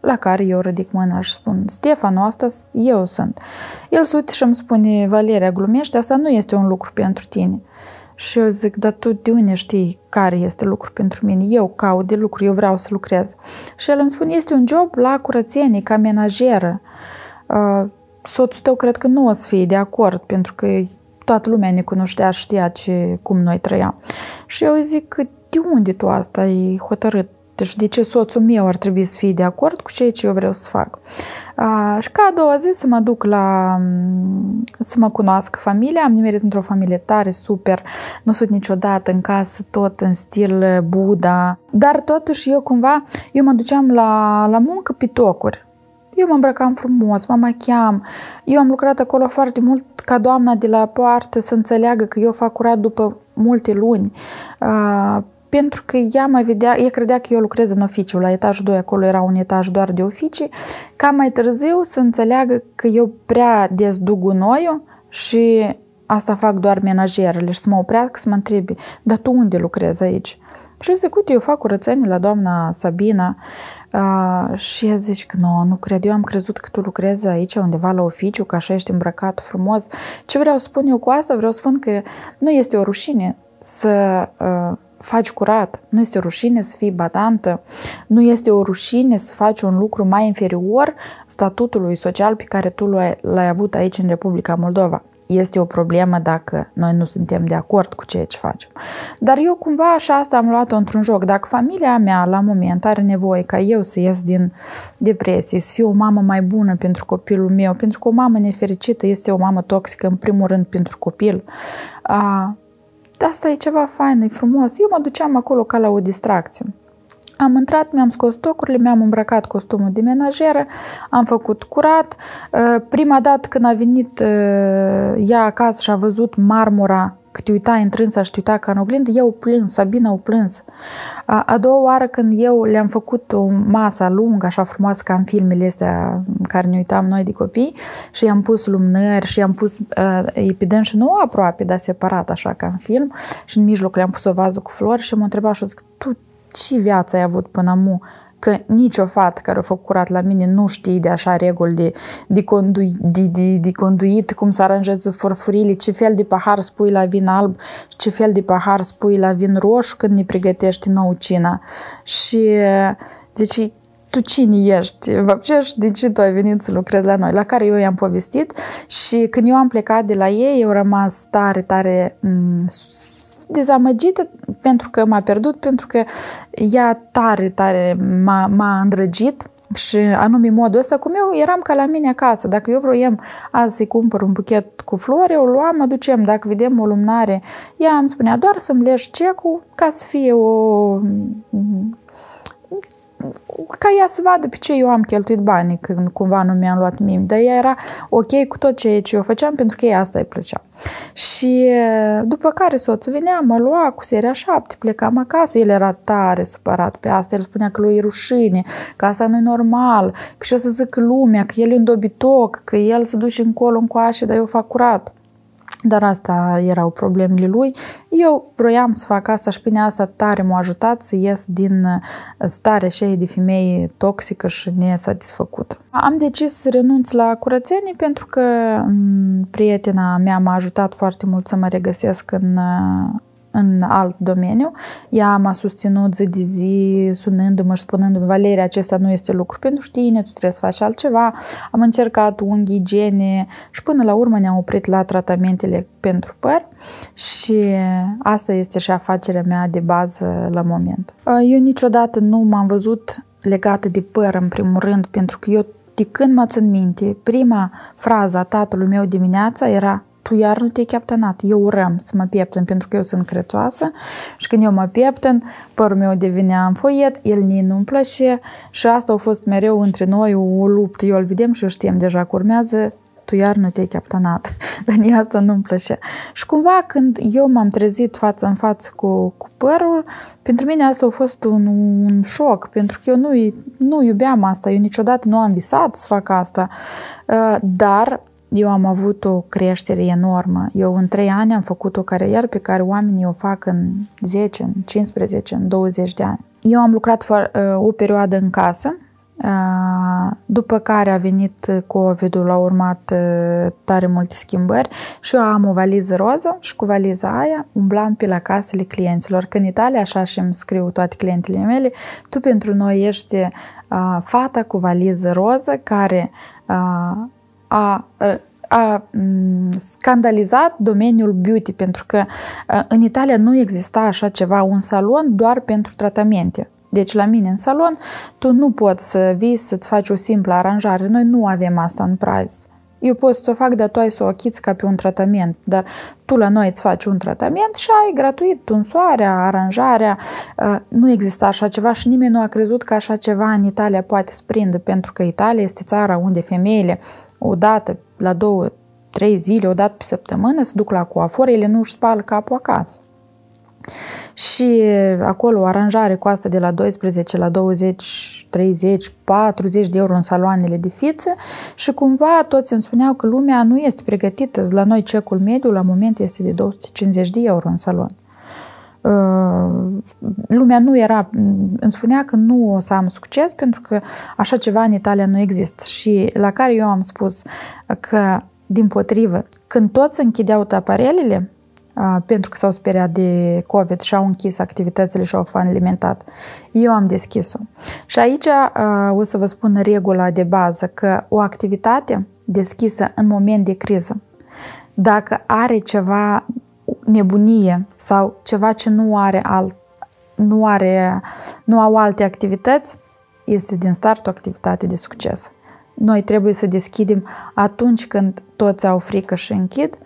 La care eu ridic mâna și spun, Stefan, asta eu sunt. El se uită și îmi spune, Valeria, glumește, asta nu este un lucru pentru tine. Și eu zic, dar tu de unde știi care este lucru pentru mine? Eu caut de lucru, eu vreau să lucrez. Și el îmi spune, este un job la curățenie, ca menajeră. Soțul tău cred că nu o să fie de acord, pentru că toată lumea ne cunoștea, știa ce, cum noi trăiam. Și eu zic, de unde tu asta ai hotărât? Deci de ce soțul meu ar trebui să fie de acord cu ceea ce eu vreau să fac? A, și ca a doua zi să mă duc la... să mă cunoască familia. Am nimerit într-o familie tare, super. Nu sunt niciodată în casă, tot în stil Buddha. Dar totuși eu cumva, eu mă duceam la, la muncă pe tocuri. Eu mă îmbrăcam frumos, mă machiam. Eu am lucrat acolo foarte mult ca doamna de la poartă să înțeleagă că eu fac curat după multe luni. A, Pentru că ea mai vedea, ea credea că eu lucrez în oficiu, la etajul doi, acolo era un etaj doar de oficii, ca mai târziu să înțeleagă că eu prea des duc gunoiul și asta fac doar menajerele și să mă oprească să mă întrebe, dar tu unde lucrezi aici? Și eu zic, uite, eu fac curățenie la doamna Sabina uh, și ea zice că nu, nu cred, eu am crezut că tu lucrezi aici undeva la oficiu, că așa ești îmbrăcat frumos. Ce vreau să spun eu cu asta? Vreau să spun că nu este o rușine să... Uh, faci curat, nu este o rușine să fii badantă, nu este o rușine să faci un lucru mai inferior statutului social pe care tu l-ai avut aici în Republica Moldova. Este o problemă dacă noi nu suntem de acord cu ceea ce facem. Dar eu cumva așa asta am luat-o într-un joc. Dacă familia mea la moment are nevoie ca eu să ies din depresie, să fiu o mamă mai bună pentru copilul meu, pentru că o mamă nefericită este o mamă toxică în primul rând pentru copil, a, asta e ceva fain, e frumos. Eu mă duceam acolo ca la o distracție. Am intrat, mi-am scos tocurile, mi-am îmbrăcat costumul de menajeră, am făcut curat. Prima dată când a venit ea acasă și a văzut marmura, că te uita intrânsa și te uita ca în oglindă, eu plâns, Sabina o plâns. A doua oară când eu le-am făcut o masă lungă, așa frumoasă, ca în filmele astea care ne uitam noi de copii, și i-am pus lumnări și i-am pus uh, epident și nu aproape, dar separat, așa ca în film, și în mijloc le-am pus o vază cu flori și m-a întrebat și zic, tu ce viață ai avut până amu? Că nicio fată care a făcut curat la mine nu știe de așa reguli de, de, condui, de, de, de conduit, cum să aranjezi furfurile, ce fel de pahar spui la vin alb, ce fel de pahar spui la vin roșu când ne pregătești nou cina. Și deci, tu cine ești? De ce tu ai venit să lucrezi la noi? La care eu i-am povestit și când eu am plecat de la ei, eu am rămas tare, tare dezamăgită pentru că m-a pierdut, pentru că ea tare, tare m-a îndrăgit Și anume modul ăsta, cum eu eram ca la mine acasă. Dacă eu vroiam azi să-i cumpăr un buchet cu flori, o luam, aducem. Dacă vedem o lumânare, ea îmi spunea doar să-mi legi cecul ca să fie o... ca ea să vadă pe ce eu am cheltuit banii când cumva nu mi-am luat mie. Dar ea era ok cu tot ceea ce eu făceam pentru că ea asta îi plăcea. Și după care soțul venea, mă lua cu seria șapte, plecam acasă, el era tare supărat pe asta, el spunea că lui e rușine, că asta nu-i normal, că și o să zic lumea, că el e un dobitoc, că el se duce încolo încoașe, dar eu fac curat. Dar asta erau problemele lui. Eu vroiam să fac asta și până asta tare m-a ajutat să ies din starea aceea de femeie toxică și nesatisfăcută. Am decis să renunț la curățenie pentru că prietena mea m-a ajutat foarte mult să mă regăsesc în... în alt domeniu. Ea m-a susținut zi de zi, sunându-mă și spunându-mi: Valeria, acesta nu este lucru pentru tine, tu trebuie să faci altceva. Am încercat unghii, gene și până la urmă ne-am oprit la tratamentele pentru păr și asta este și afacerea mea de bază la moment. Eu niciodată nu m-am văzut legată de păr, în primul rând, pentru că eu, de când mă țin minte, prima frază a tatălui meu dimineața era: tu iar nu te-ai chiaptănat, eu urăm să mă pieptăn pentru că eu sunt crețoasă și când eu mă pieptăn, părul meu devinea înfoiet, el nu-mi place și asta a fost mereu între noi o luptă, eu îl vedem și eu știam deja că urmează: tu iar nu te-ai chiaptănat, dar asta nu-mi plăcea. Și cumva când eu m-am trezit față în față cu, cu părul, pentru mine asta a fost un, un șoc, pentru că eu nu, nu iubeam asta, eu niciodată nu am visat să fac asta, dar eu am avut o creștere enormă. Eu în trei ani am făcut o carieră pe care oamenii o fac în zece, în cincisprezece, în douăzeci de ani. Eu am lucrat o perioadă în casă, după care a venit COVID-ul, au urmat tare multe schimbări și eu am o valiză roză și cu valiza aia umblam pe la casele clienților. Că în Italia, așa și îmi scriu toate clientele mele, tu pentru noi ești fata cu valiză roză care A, a scandalizat domeniul beauty, pentru că în Italia nu exista așa ceva, un salon doar pentru tratamente. Deci la mine în salon tu nu poți să vii să-ți faci o simplă aranjare, noi nu avem asta în price. Eu pot să o fac, dar tu ai să o achiți ca pe un tratament, dar tu la noi îți faci un tratament și ai gratuit tunsoarea, aranjarea. Nu exista așa ceva și nimeni nu a crezut că așa ceva în Italia poate să prindă, pentru că Italia este țara unde femeile odată la două, trei zile, odată pe săptămână, se duc la coafor, ele nu își spală capul acasă. Și acolo o aranjare coastă de la doisprezece la douăzeci, treizeci, patruzeci de euro în saloanele de fiță și cumva toți îmi spuneau că lumea nu este pregătită. La noi cecul mediu la moment este de două sute cincizeci de euro în salon. Lumea nu era, îmi spunea că nu o să am succes pentru că așa ceva în Italia nu există. Și la care eu am spus că, din potrivă, când toți închideau taparelele pentru că s-au speriat de COVID și au închis activitățile și au alimentat, eu am deschis-o. Și aici o să vă spun regula de bază, că o activitate deschisă în moment de criză, dacă are ceva nebunie sau ceva ce nu are, alt, nu are nu au alte activități, este din start o activitate de succes. Noi trebuie să deschidem atunci când toți au frică și închid,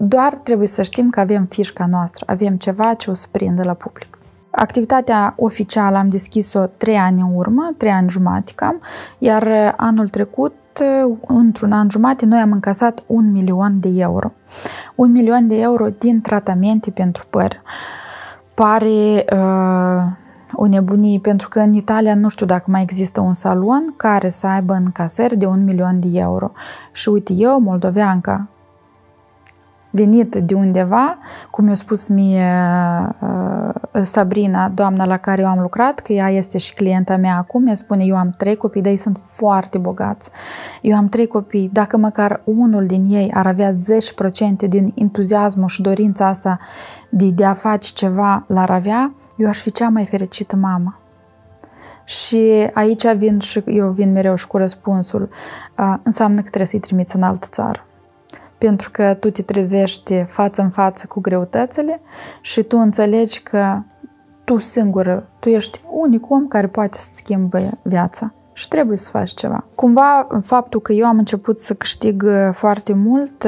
doar trebuie să știm că avem fișca noastră, avem ceva ce o să prindă la public. Activitatea oficială am deschis-o trei ani în urmă, trei ani jumate cam, iar anul trecut, într-un an jumate, noi am încasat un milion de euro. Un milion de euro din tratamente pentru păr. Pare uh, o nebunie, pentru că în Italia nu știu dacă mai există un salon care să aibă încasări de un milion de euro. Și uite, eu, moldoveanca, venită de undeva, cum mi-a spus mie uh, Sabrina, doamna la care eu am lucrat, că ea este și clienta mea acum, mi spune: eu am trei copii, dar ei sunt foarte bogați. Eu am trei copii, dacă măcar unul din ei ar avea zece la sută din entuziasmul și dorința asta de, de a face ceva, l-ar avea, eu aș fi cea mai fericită mamă. Și aici vin și eu vin mereu și cu răspunsul: uh, înseamnă că trebuie să-i trimiți în altă țară. Pentru că tu te trezești față în față cu greutățile și tu înțelegi că tu singură, tu ești unicul om care poate să-ți schimbe viața. și trebuie să faci ceva. Cumva, faptul că eu am început să câștig foarte mult,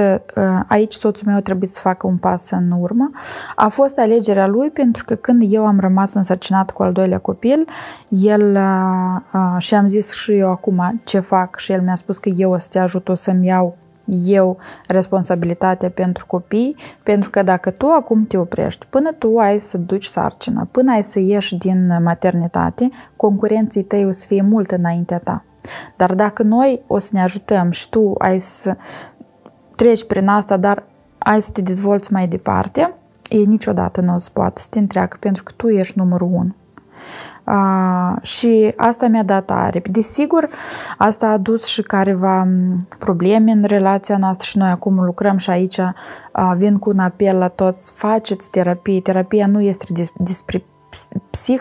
aici soțul meu trebuie să facă un pas în urmă, a fost alegerea lui, pentru că când eu am rămas însărcinat cu al doilea copil, el și am zis și eu acum ce fac și el mi-a spus că eu o să te ajut, o să-mi iau eu responsabilitatea pentru copii, pentru că dacă tu acum te oprești, până tu ai să duci sarcina, până ai să ieși din maternitate, concurenții tăi o să fie mult înaintea ta. Dar dacă noi o să ne ajutăm și tu ai să treci prin asta, dar ai să te dezvolți mai departe, ei niciodată nu o să poată să te întreacă, pentru că tu ești numărul unu. A, și asta mi-a dat aripi. Desigur, asta a adus și careva probleme în relația noastră și noi acum lucrăm și aici a, vin cu un apel la toți, faceți terapie. Terapia nu este despre psih,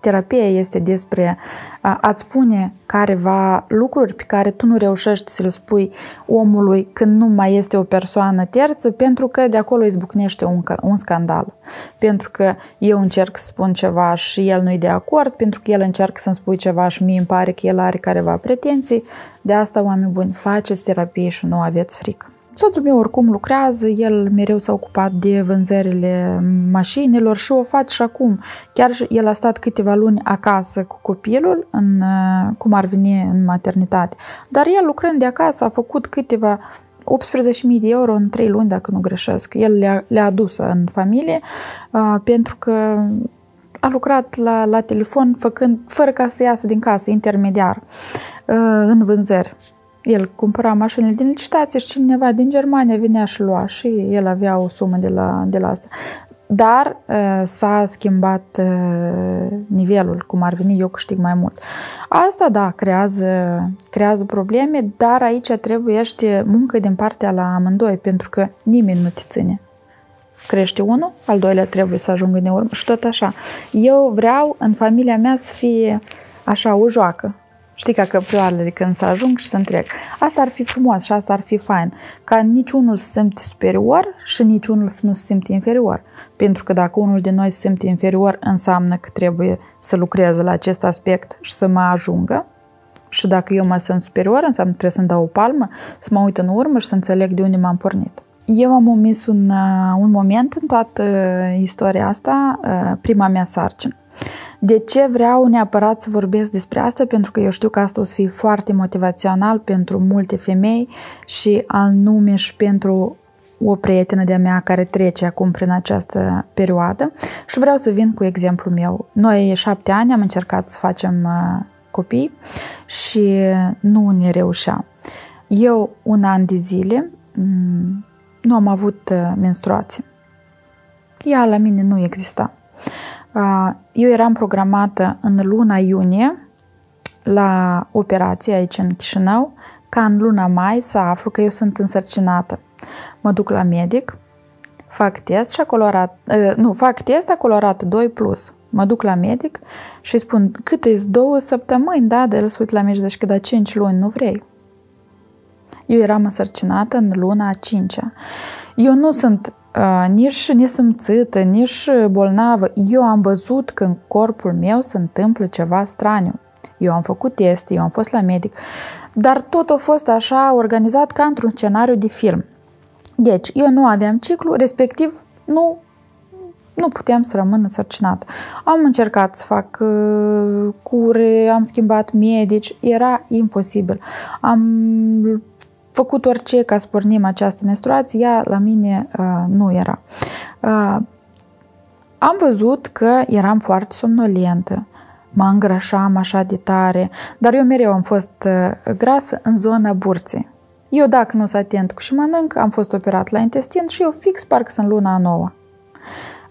terapia este despre a, a-ți spune careva lucruri pe care tu nu reușești să le spui omului când nu mai este o persoană terță, pentru că de acolo izbucnește un, un scandal. Pentru că eu încerc să spun ceva și el nu-i de acord, pentru că el încearcă să-mi spui ceva și mie îmi pare că el are careva pretenții. De asta, oameni buni, faceți terapie și nu aveți frică. Soțul meu oricum lucrează, el mereu s-a ocupat de vânzările mașinilor și o face și acum. Chiar și el a stat câteva luni acasă cu copilul, în, cum ar veni în maternitate. Dar el lucrând de acasă a făcut câteva optsprezece mii de euro în trei luni, dacă nu greșesc. El le-a, le-a adus în familie a, pentru că a lucrat la, la telefon făcând, fără ca să iasă din casă, intermediar, a, în vânzări. El cumpăra mașinile din licitație și cineva din Germania venea și lua și el avea o sumă de la, de la asta. Dar s-a schimbat nivelul, cum ar veni, eu câștig mai mult. Asta, da, creează, creează probleme, dar aici trebuiește muncă din partea la amândoi, pentru că nimeni nu te ține. Crește unul, al doilea trebuie să ajungă în urmă și tot așa. Eu vreau în familia mea să fie așa o joacă. Știi, ca căprioarele de când să ajung și să întrec. Asta ar fi frumos și asta ar fi fain. Ca niciunul să se simte superior și niciunul să nu se simte inferior. Pentru că dacă unul din noi se simte inferior, înseamnă că trebuie să lucreze la acest aspect și să mă ajungă. Și dacă eu mă simt superior, înseamnă că trebuie să-mi dau o palmă, să mă uit în urmă și să înțeleg de unde m-am pornit. Eu am omis un, un moment în toată istoria asta, prima mea sarcină. De ce vreau neapărat să vorbesc despre asta? Pentru că eu știu că asta o să fie foarte motivațional pentru multe femei și anume și pentru o prietenă de-a mea care trece acum prin această perioadă și vreau să vin cu exemplul meu. Noi șapte ani am încercat să facem copii și nu ne reușeam. Eu un an de zile nu am avut menstruație. Ea la mine nu exista. Eu eram programată în luna iunie la operație aici în Chișinău, ca în luna mai să aflu că eu sunt însărcinată. Mă duc la medic, fac test și acolo arată, nu, fac test acolo arată doi plus. Mă duc la medic și îi spun cât e două săptămâni, da, de el se uit la mine și zice că da, cinci luni nu vrei. Eu eram însărcinată în luna a cincea. Eu nu sunt nici nesimțită, nici bolnavă. Eu am văzut că în corpul meu se întâmplă ceva straniu. Eu am făcut teste, eu am fost la medic, dar tot a fost așa organizat ca într-un scenariu de film. Deci, eu nu aveam ciclu, respectiv nu, nu puteam să rămân însărcinată. Am încercat să fac uh, cure, am schimbat medici, era imposibil. Am făcut orice ca să pornim această menstruație, ea la mine uh, nu era. Uh, am văzut că eram foarte somnolentă, mă îngrășam așa de tare, dar eu mereu am fost uh, grasă în zona burții. Eu dacă nu sunt atent cu și mănânc, am fost operat la intestin și eu fix parcă sunt luna a noua.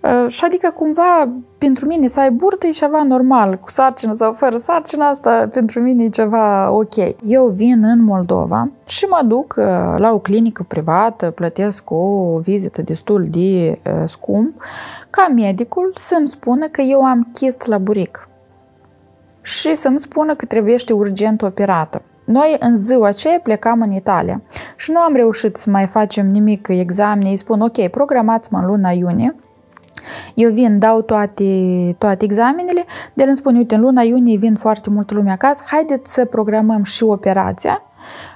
Uh, și adică cumva pentru mine să ai burtă e ceva normal, cu sarcină sau fără sarcină, asta pentru mine e ceva ok. Eu vin în Moldova și mă duc uh, la o clinică privată, plătesc o vizită destul de uh, scump, ca medicul să-mi spună că eu am chist la buric și să-mi spună că trebuiește urgent operată. Noi în ziua aceea plecam în Italia și nu am reușit să mai facem nimic examene, îi spun ok, programați-mă în luna iunie. Eu vin, dau toate, toate examenele, de el îmi spune, uite, în luna iunie vin foarte multă lume acasă, haideți să programăm și operația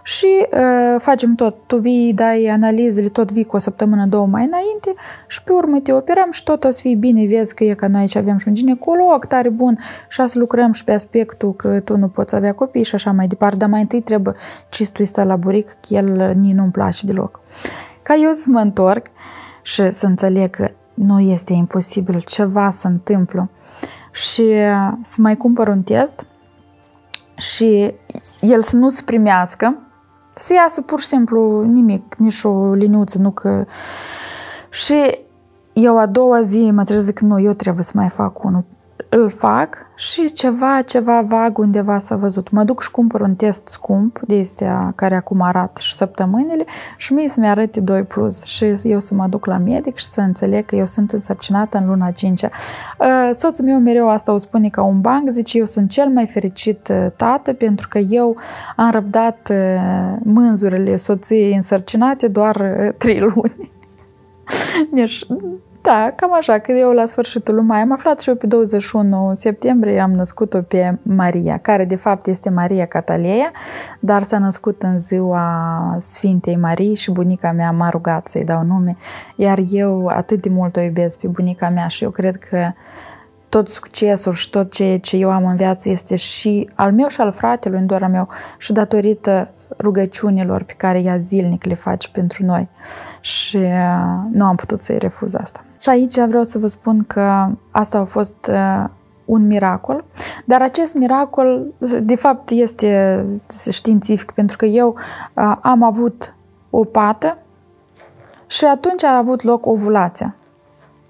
și uh, facem tot, tu vii, dai analizele, tot vii cu o săptămână, două mai înainte și pe urmă te operăm și tot o să fie bine, vezi că e că noi aici avem și un ginecolog tare bun și să lucrăm și pe aspectul că tu nu poți avea copii și așa mai departe, dar mai întâi trebuie cistul ăsta la buric, că el nici nu-mi place deloc. Ca eu să mă întorc și să înțeleg că nu este imposibil, ceva să întâmplă și să mai cumpăr un test și el să nu se primească, să iasă pur și simplu nimic, nici o liniuță, nu că... Și eu a doua zi mă trezesc, zic, nu, eu trebuie să mai fac unul. Îl fac și ceva, ceva vag undeva s-a văzut. Mă duc și cumpăr un test scump, de astea care acum arată și săptămânile, și mie să-mi arate doi plus și eu să mă duc la medic și să înțeleg că eu sunt însărcinată în luna cincea. Soțul meu mereu asta o spune ca un banc, zice, eu sunt cel mai fericit tată pentru că eu am răbdat mânzurile soției însărcinate doar trei luni. Deci... Da, cam așa, că eu la sfârșitul lui mai am aflat și eu pe douăzeci și unu septembrie am născut-o pe Maria, care de fapt este Maria Cataliea, dar s-a născut în ziua Sfintei Marii și bunica mea m-a rugat să-i dau nume, iar eu atât de mult o iubesc pe bunica mea și eu cred că tot succesul și tot ceea ce eu am în viață este și al meu și al fratelui, nu doar al meu, și datorită rugăciunilor pe care ea zilnic le face pentru noi și nu am putut să-i refuz asta. Și aici vreau să vă spun că asta a fost un miracol, dar acest miracol de fapt este științific pentru că eu am avut o pată și atunci a avut loc ovulația.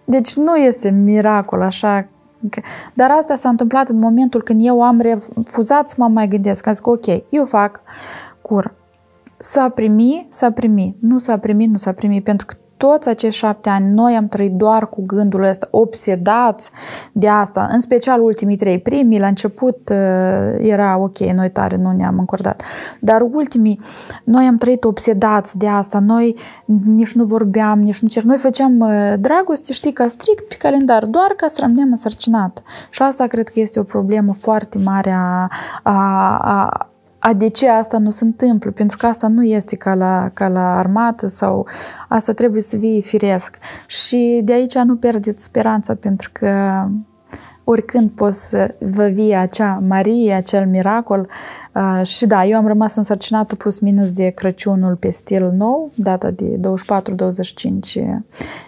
Deci nu este miracol așa. Dar asta s-a întâmplat în momentul când eu am refuzat să mă mai gândesc. Am zis că ok, eu fac cur. S-a primit, s-a primit. Nu s-a primit, nu s-a primit. Pentru că toți acești șapte ani noi am trăit doar cu gândul ăsta, obsedați de asta. În special ultimii trei, primii, la început era ok, noi tare nu ne-am încordat. Dar ultimii, noi am trăit obsedați de asta. Noi nici nu vorbeam, nici nu cer. Noi făceam dragoste, știi, ca strict pe calendar, doar ca să rămânem însărcinat. Și asta cred că este o problemă foarte mare a... a, a A de ce asta nu se întâmplă? Pentru că asta nu este ca la, ca la armată sau asta trebuie să fie firesc. Și de aici nu pierdeți speranța pentru că oricând poți să vă vie acea Marie, acel miracol. Și da, eu am rămas însărcinată plus minus de Crăciunul pe stil nou, data de douăzeci și patru douăzeci și cinci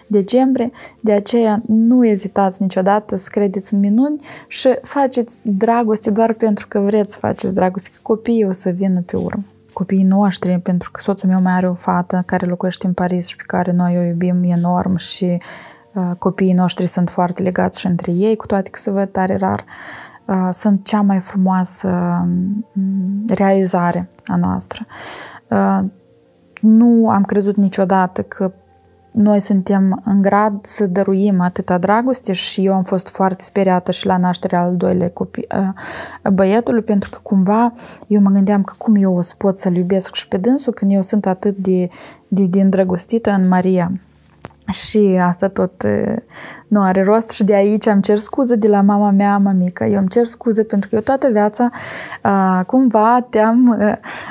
decembrie. De aceea nu ezitați niciodată să credeți în minuni și faceți dragoste doar pentru că vreți să faceți dragoste, că copiii o să vină pe urmă. Copiii noștri, pentru că soțul meu mai are o fată care locuiește în Paris și pe care noi o iubim enorm și copiii noștri sunt foarte legați și între ei, cu toate că se văd tare rar. Sunt cea mai frumoasă realizare a noastră. Nu am crezut niciodată că noi suntem în grad să dăruim atâta dragoste și eu am fost foarte speriată și la nașterea al doilea copii, băietului, pentru că cumva eu mă gândeam că cum eu o să pot să-l iubesc și pe dânsul când eu sunt atât de, de, de îndrăgostită în Maria. Și asta tot nu are rost și de aici îmi cer scuze de la mama mea, mămică. Eu îmi cer scuze pentru că eu toată viața cumva te-am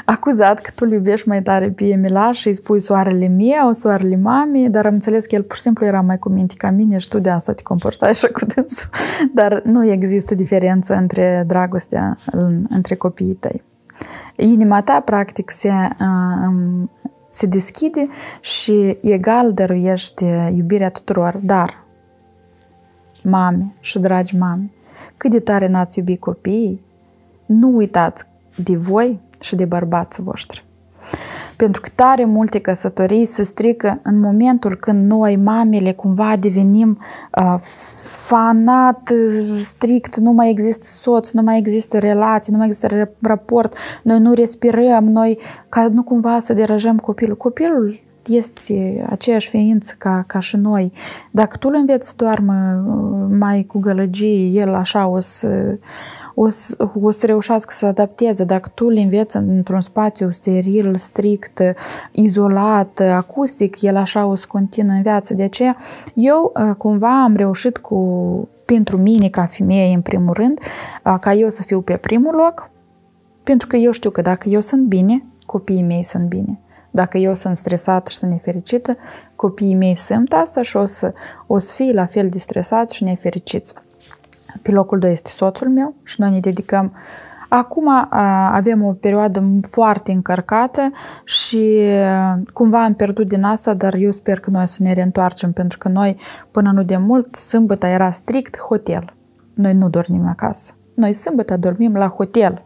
acuzat că tu iubești mai tare pe Emila și îi spui soarele meu, soarele mamei, dar am înțeles că el pur și simplu era mai cu minte ca mine și tu de asta te comportai așa cu dânsul. Dar nu există diferență între dragostea între copiii tăi. Inima ta practic se... se deschide și egal dăruiește iubirea tuturor, dar mame și dragi mame, cât de tare n-ați iubi copiii, nu uitați de voi și de bărbații voștri. Pentru că tare multe căsătorii se strică în momentul când noi, mamele, cumva devenim uh, fanat, strict, nu mai există soț, nu mai există relații, nu mai există raport, noi nu respirăm, noi ca nu cumva să derajăm copilul. Copilul este aceeași ființă ca, ca și noi. Dacă tu îl înveți să doarmă mai cu gălăgie, el așa o să, o să, o să reușească să adapteze. Dacă tu îl înveți într-un spațiu steril, strict, izolat, acustic, el așa o să continuă în viață. De aceea eu cumva am reușit cu, pentru mine ca femeie în primul rând, ca eu să fiu pe primul loc, pentru că eu știu că dacă eu sunt bine, copiii mei sunt bine. Dacă eu sunt stresată și sunt nefericită, copiii mei simt asta și o să, o să fie la fel de stresați și nefericiți. Pe locul doi este soțul meu și noi ne dedicăm. Acum avem o perioadă foarte încărcată și cumva am pierdut din asta, dar eu sper că noi o să ne reîntoarcem, pentru că noi până nu de mult, sâmbătă era strict hotel. Noi nu dormim acasă. Noi sâmbătă dormim la hotel.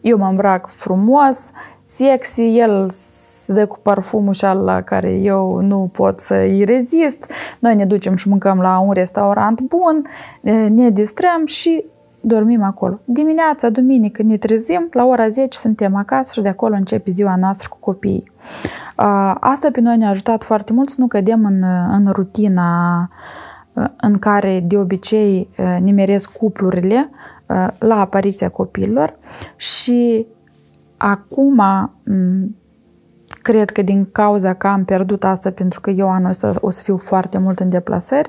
Eu mă îmbrac frumos, sexy, el se dă cu parfumul și ala care eu nu pot să-i rezist. Noi ne ducem și mâncăm la un restaurant bun, ne distrăm și dormim acolo. Dimineața, duminică, ne trezim, la ora zece suntem acasă și de acolo începe ziua noastră cu copiii. Asta pe noi ne-a ajutat foarte mult să nu cădem în, în rutina în care de obicei nimeresc cuplurile la apariția copiilor. Și acum cred că din cauza că am pierdut asta, pentru că eu anul ăsta o să fiu foarte mult în deplasări,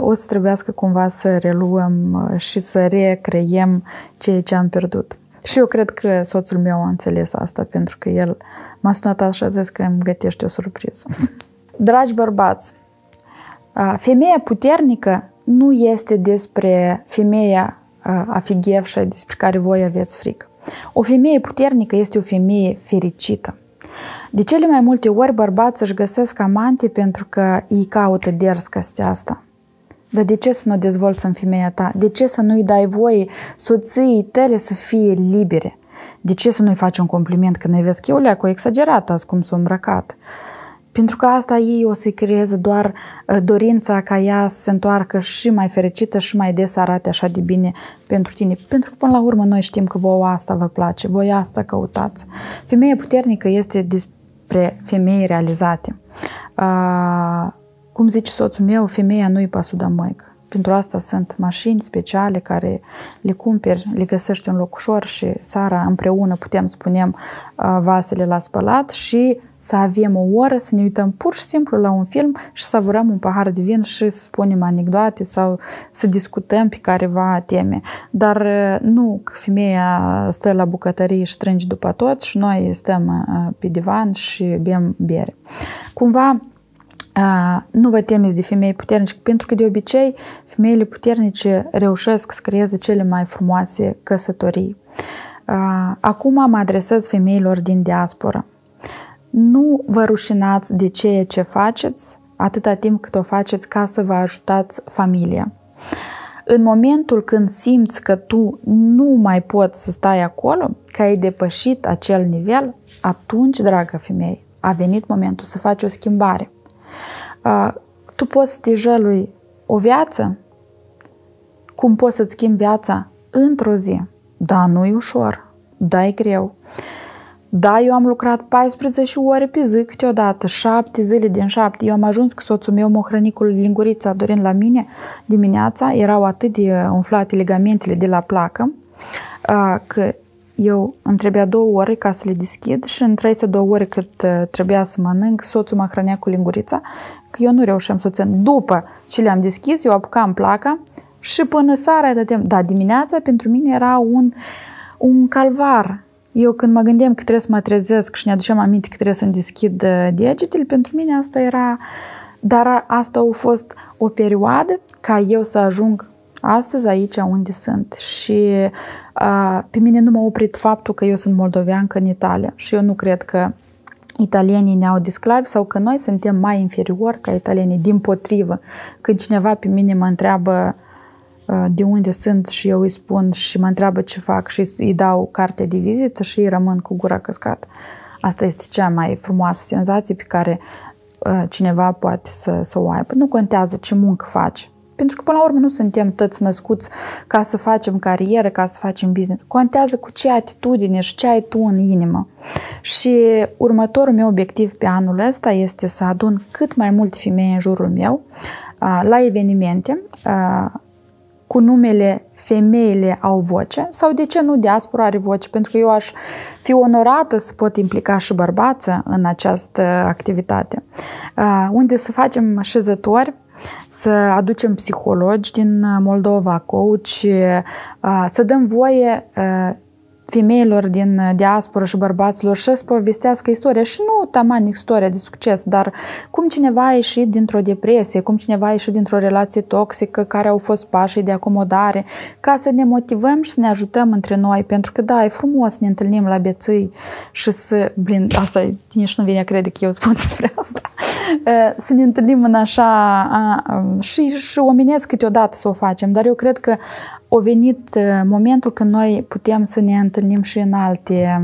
o să trebuiască cumva să reluăm și să recreiem ceea ce am pierdut. Și eu cred că soțul meu a înțeles asta, pentru că el m-a sunat așa, a zis că îmi gătește o surpriză. Dragi bărbați, femeia puternică nu este despre femeia afighevșă despre care voi aveți frică. O femeie puternică este o femeie fericită. De cele mai multe ori bărbații își găsesc amante pentru că îi caută derscăstea asta. Dar de ce să nu o dezvolți în femeia ta? De ce să nu-i dai voie soției tale să fie libere? De ce să nu-i faci un compliment când îi vezi că e o exagerată azi cum s-a îmbrăcat? Pentru că asta ei o să-i creeze doar dorința ca ea să se întoarcă și mai fericită și mai des arate așa de bine pentru tine. Pentru că până la urmă noi știm că vouă asta vă place, voi asta căutați. Femeia puternică este despre femei realizate. Uh, cum zice soțul meu, femeia nu-i pasudamăică. Pentru asta sunt mașini speciale care le cumperi, le găsești un loc ușor și seara împreună putem să punem vasele la spălat și să avem o oră să ne uităm pur și simplu la un film și să savurăm un pahar de vin și să spunem anecdote sau să discutăm pe careva teme. Dar nu că femeia stă la bucătărie și strânge după tot și noi stăm pe divan și bem bere. Cumva nu vă temeți de femei puternice, pentru că de obicei femeile puternice reușesc să creeze cele mai frumoase căsătorii. Acum mă adresez femeilor din diaspora. Nu vă rușinați de ceea ce faceți atâta timp cât o faceți ca să vă ajutați familia. În momentul când simți că tu nu mai poți să stai acolo, că ai depășit acel nivel, atunci, dragă femeie, a venit momentul să faci o schimbare. Tu poți să te jălui o viață, cum poți să-ți schimbi viața într-o zi. Da, nu-i ușor, da, e greu. Da, eu am lucrat paisprezece ore pe zi câteodată, șapte zile din șapte. Eu am ajuns că soțul meu m-a hrănit cu lingurița dorind la mine dimineața. Erau atât de umflate ligamentele de la placă că eu îmi trebuia două ore ca să le deschid și în trei sau două ore cât trebuia să mănânc, soțul mă hrănea cu lingurița, că eu nu reușeam să o țin. După ce le-am deschis, eu apucam placa și până seara îi dădeam. Da, dimineața pentru mine era un, un calvar. Eu când mă gândeam că trebuie să mă trezesc și ne aduceam aminte că trebuie să-mi deschid degetele, pentru mine asta era... Dar asta a fost o perioadă ca eu să ajung astăzi aici unde sunt. Și uh, pe mine nu m-a oprit faptul că eu sunt moldoveancă în Italia. Și eu nu cred că italienii ne-au de sclavi sau că noi suntem mai inferiori ca italienii. Din potrivă, când cineva pe mine mă întreabă de unde sunt și eu îi spun și mă întreabă ce fac și îi dau carte de vizită și îi rămân cu gura căscată. Asta este cea mai frumoasă senzație pe care cineva poate să, să o aibă. Nu contează ce muncă faci, Pentru că, până la urmă, nu suntem toți născuți ca să facem carieră, ca să facem business. Contează cu ce atitudine și ce ai tu în inimă. Și următorul meu obiectiv pe anul ăsta este să adun cât mai multe femei în jurul meu la evenimente cu numele Femeile au voce, sau de ce nu diaspora are voce, pentru că eu aș fi onorată să pot implica și bărbața în această activitate, unde să facem șezători, să aducem psihologi din Moldova, coach, să dăm voie femeilor din diaspora și bărbaților și să povestească istoria, și nu taman istoria de succes, dar cum cineva a ieșit dintr-o depresie, cum cineva a ieșit dintr-o relație toxică, care au fost pașii de acomodare, ca să ne motivăm și să ne ajutăm între noi, pentru că da, e frumos să ne întâlnim la bețâi și să, blin, asta e, nici nu vine a crede că eu spun despre asta, să ne întâlnim în așa a, a, și, și omenesc câteodată să o facem, dar eu cred că a venit momentul când noi putem să ne întâlnim și în alte,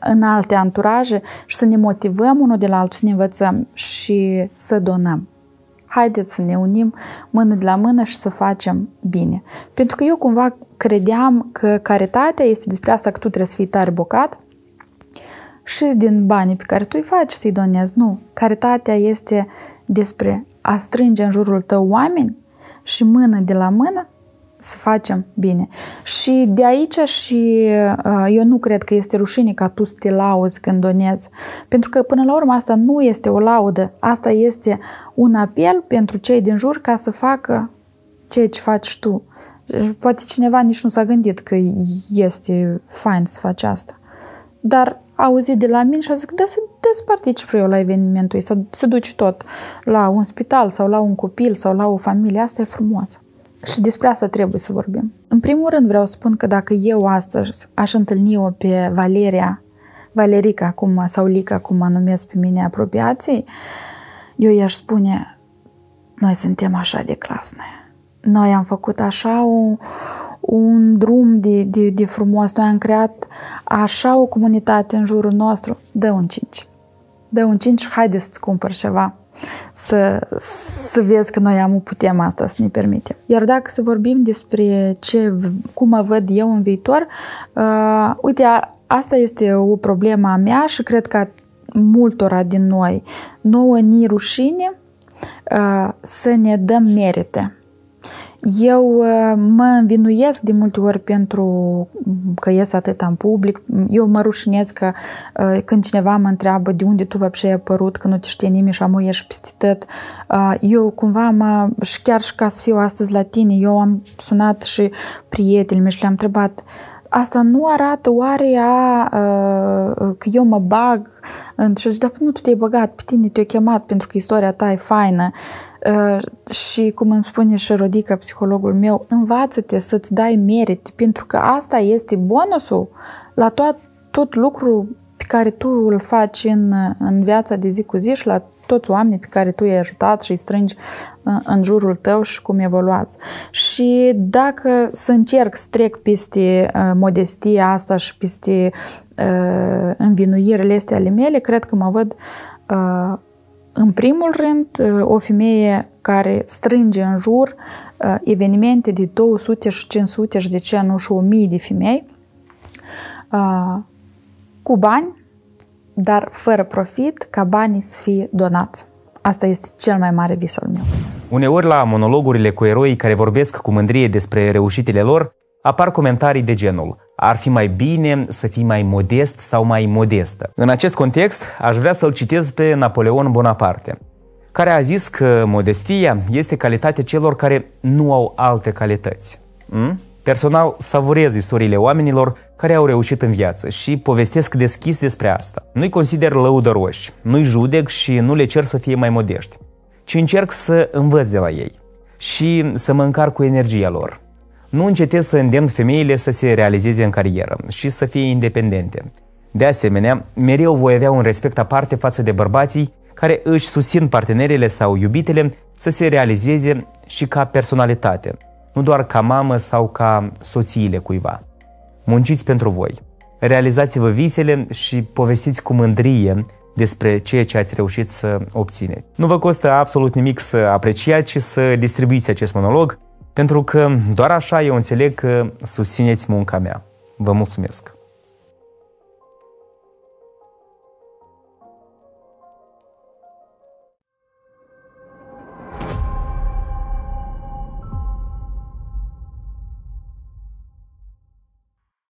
în alte anturaje și să ne motivăm unul de la altul, să ne învățăm și să donăm. Haideți să ne unim mână de la mână și să facem bine. Pentru că eu cumva credeam că caritatea este despre asta, că tu trebuie să fii tare bogat și din banii pe care tu îi faci să-i donezi. Nu, caritatea este despre a strânge în jurul tău oameni și mână de la mână să facem bine. Și de aici și eu nu cred că este rușine ca tu să te lauzi când donezi, pentru că până la urmă asta nu este o laudă, asta este un apel pentru cei din jur ca să facă ceea ce faci tu. Poate cineva nici nu s-a gândit că este fain să faci asta, dar a auzit de la mine și a zis că da, să particip eu la evenimentul ăsta, să duci tot la un spital sau la un copil sau la o familie, asta e frumos. Și despre asta trebuie să vorbim. În primul rând vreau să spun că dacă eu astăzi aș întâlni-o pe Valeria, Valerica cum, sau Lica, cum mă numesc pe mine apropiații, eu i-aș spune, noi suntem așa de clasne. Noi am făcut așa o, un drum de, de, de frumos, noi am creat așa o comunitate în jurul nostru. Dă un cinci. Dă un cinci și haide să-ți cumpăr ceva. Să, să vezi că noi am putem asta să ne permitem. Iar dacă să vorbim despre ce, cum mă văd eu în viitor, uh, uite, a, asta este o problemă a mea și cred că a multora din noi. Nouă ni rușine uh, să ne dăm merite. Eu mă învinuiesc de multe ori pentru că ies atât în public. Eu mă rușinez că când cineva mă întreabă de unde tu văpșe ai apărut, că nu te știe nimeni și amu ești peste tot. Eu cumva mă, și chiar și ca să fiu astăzi la tine, eu am sunat și prietenii mei și le-am întrebat, asta nu arată oare a, că eu mă bag? Și zic, dar nu, tu te-ai băgat, pe tine te-ai chemat pentru că istoria ta e faină. Și cum îmi spune și Rodica, psihologul meu, învață-te să-ți dai merit, pentru că asta este bonusul la tot, tot lucrul pe care tu îl faci în, în viața de zi cu zi și la toți oamenii pe care tu i-ai ajutat și îi strângi în, în jurul tău și cum evoluați. Și dacă să încerc să trec peste uh, modestia asta și peste uh, învinuirile astea ale mele, cred că mă văd uh, în primul rând o femeie care strânge în jur evenimente de două sute și cinci sute și de ce nu și o mie de femei cu bani, dar fără profit, ca banii să fie donați. Asta este cel mai mare vis al meu. Uneori la monologurile cu eroi care vorbesc cu mândrie despre reușitele lor, apar comentarii de genul: ar fi mai bine să fii mai modest sau mai modestă. În acest context, aș vrea să-l citez pe Napoleon Bonaparte, care a zis că modestia este calitatea celor care nu au alte calități. Mm? Personal, savurez istoriile oamenilor care au reușit în viață și povestesc deschis despre asta. Nu-i consider lăudăroși, nu-i judec și nu le cer să fie mai modești, ci încerc să învăț de la ei și să mă încarc cu energia lor. Nu încetez să îndemn femeile să se realizeze în carieră și să fie independente. De asemenea, mereu voi avea un respect aparte față de bărbații care își susțin partenerele sau iubitele să se realizeze și ca personalitate, nu doar ca mamă sau ca soțiile cuiva. Munciți pentru voi, realizați-vă visele și povestiți cu mândrie despre ceea ce ați reușit să obțineți. Nu vă costă absolut nimic să apreciați și să distribuiți acest monolog, pentru că doar așa eu înțeleg că susțineți munca mea. Vă mulțumesc!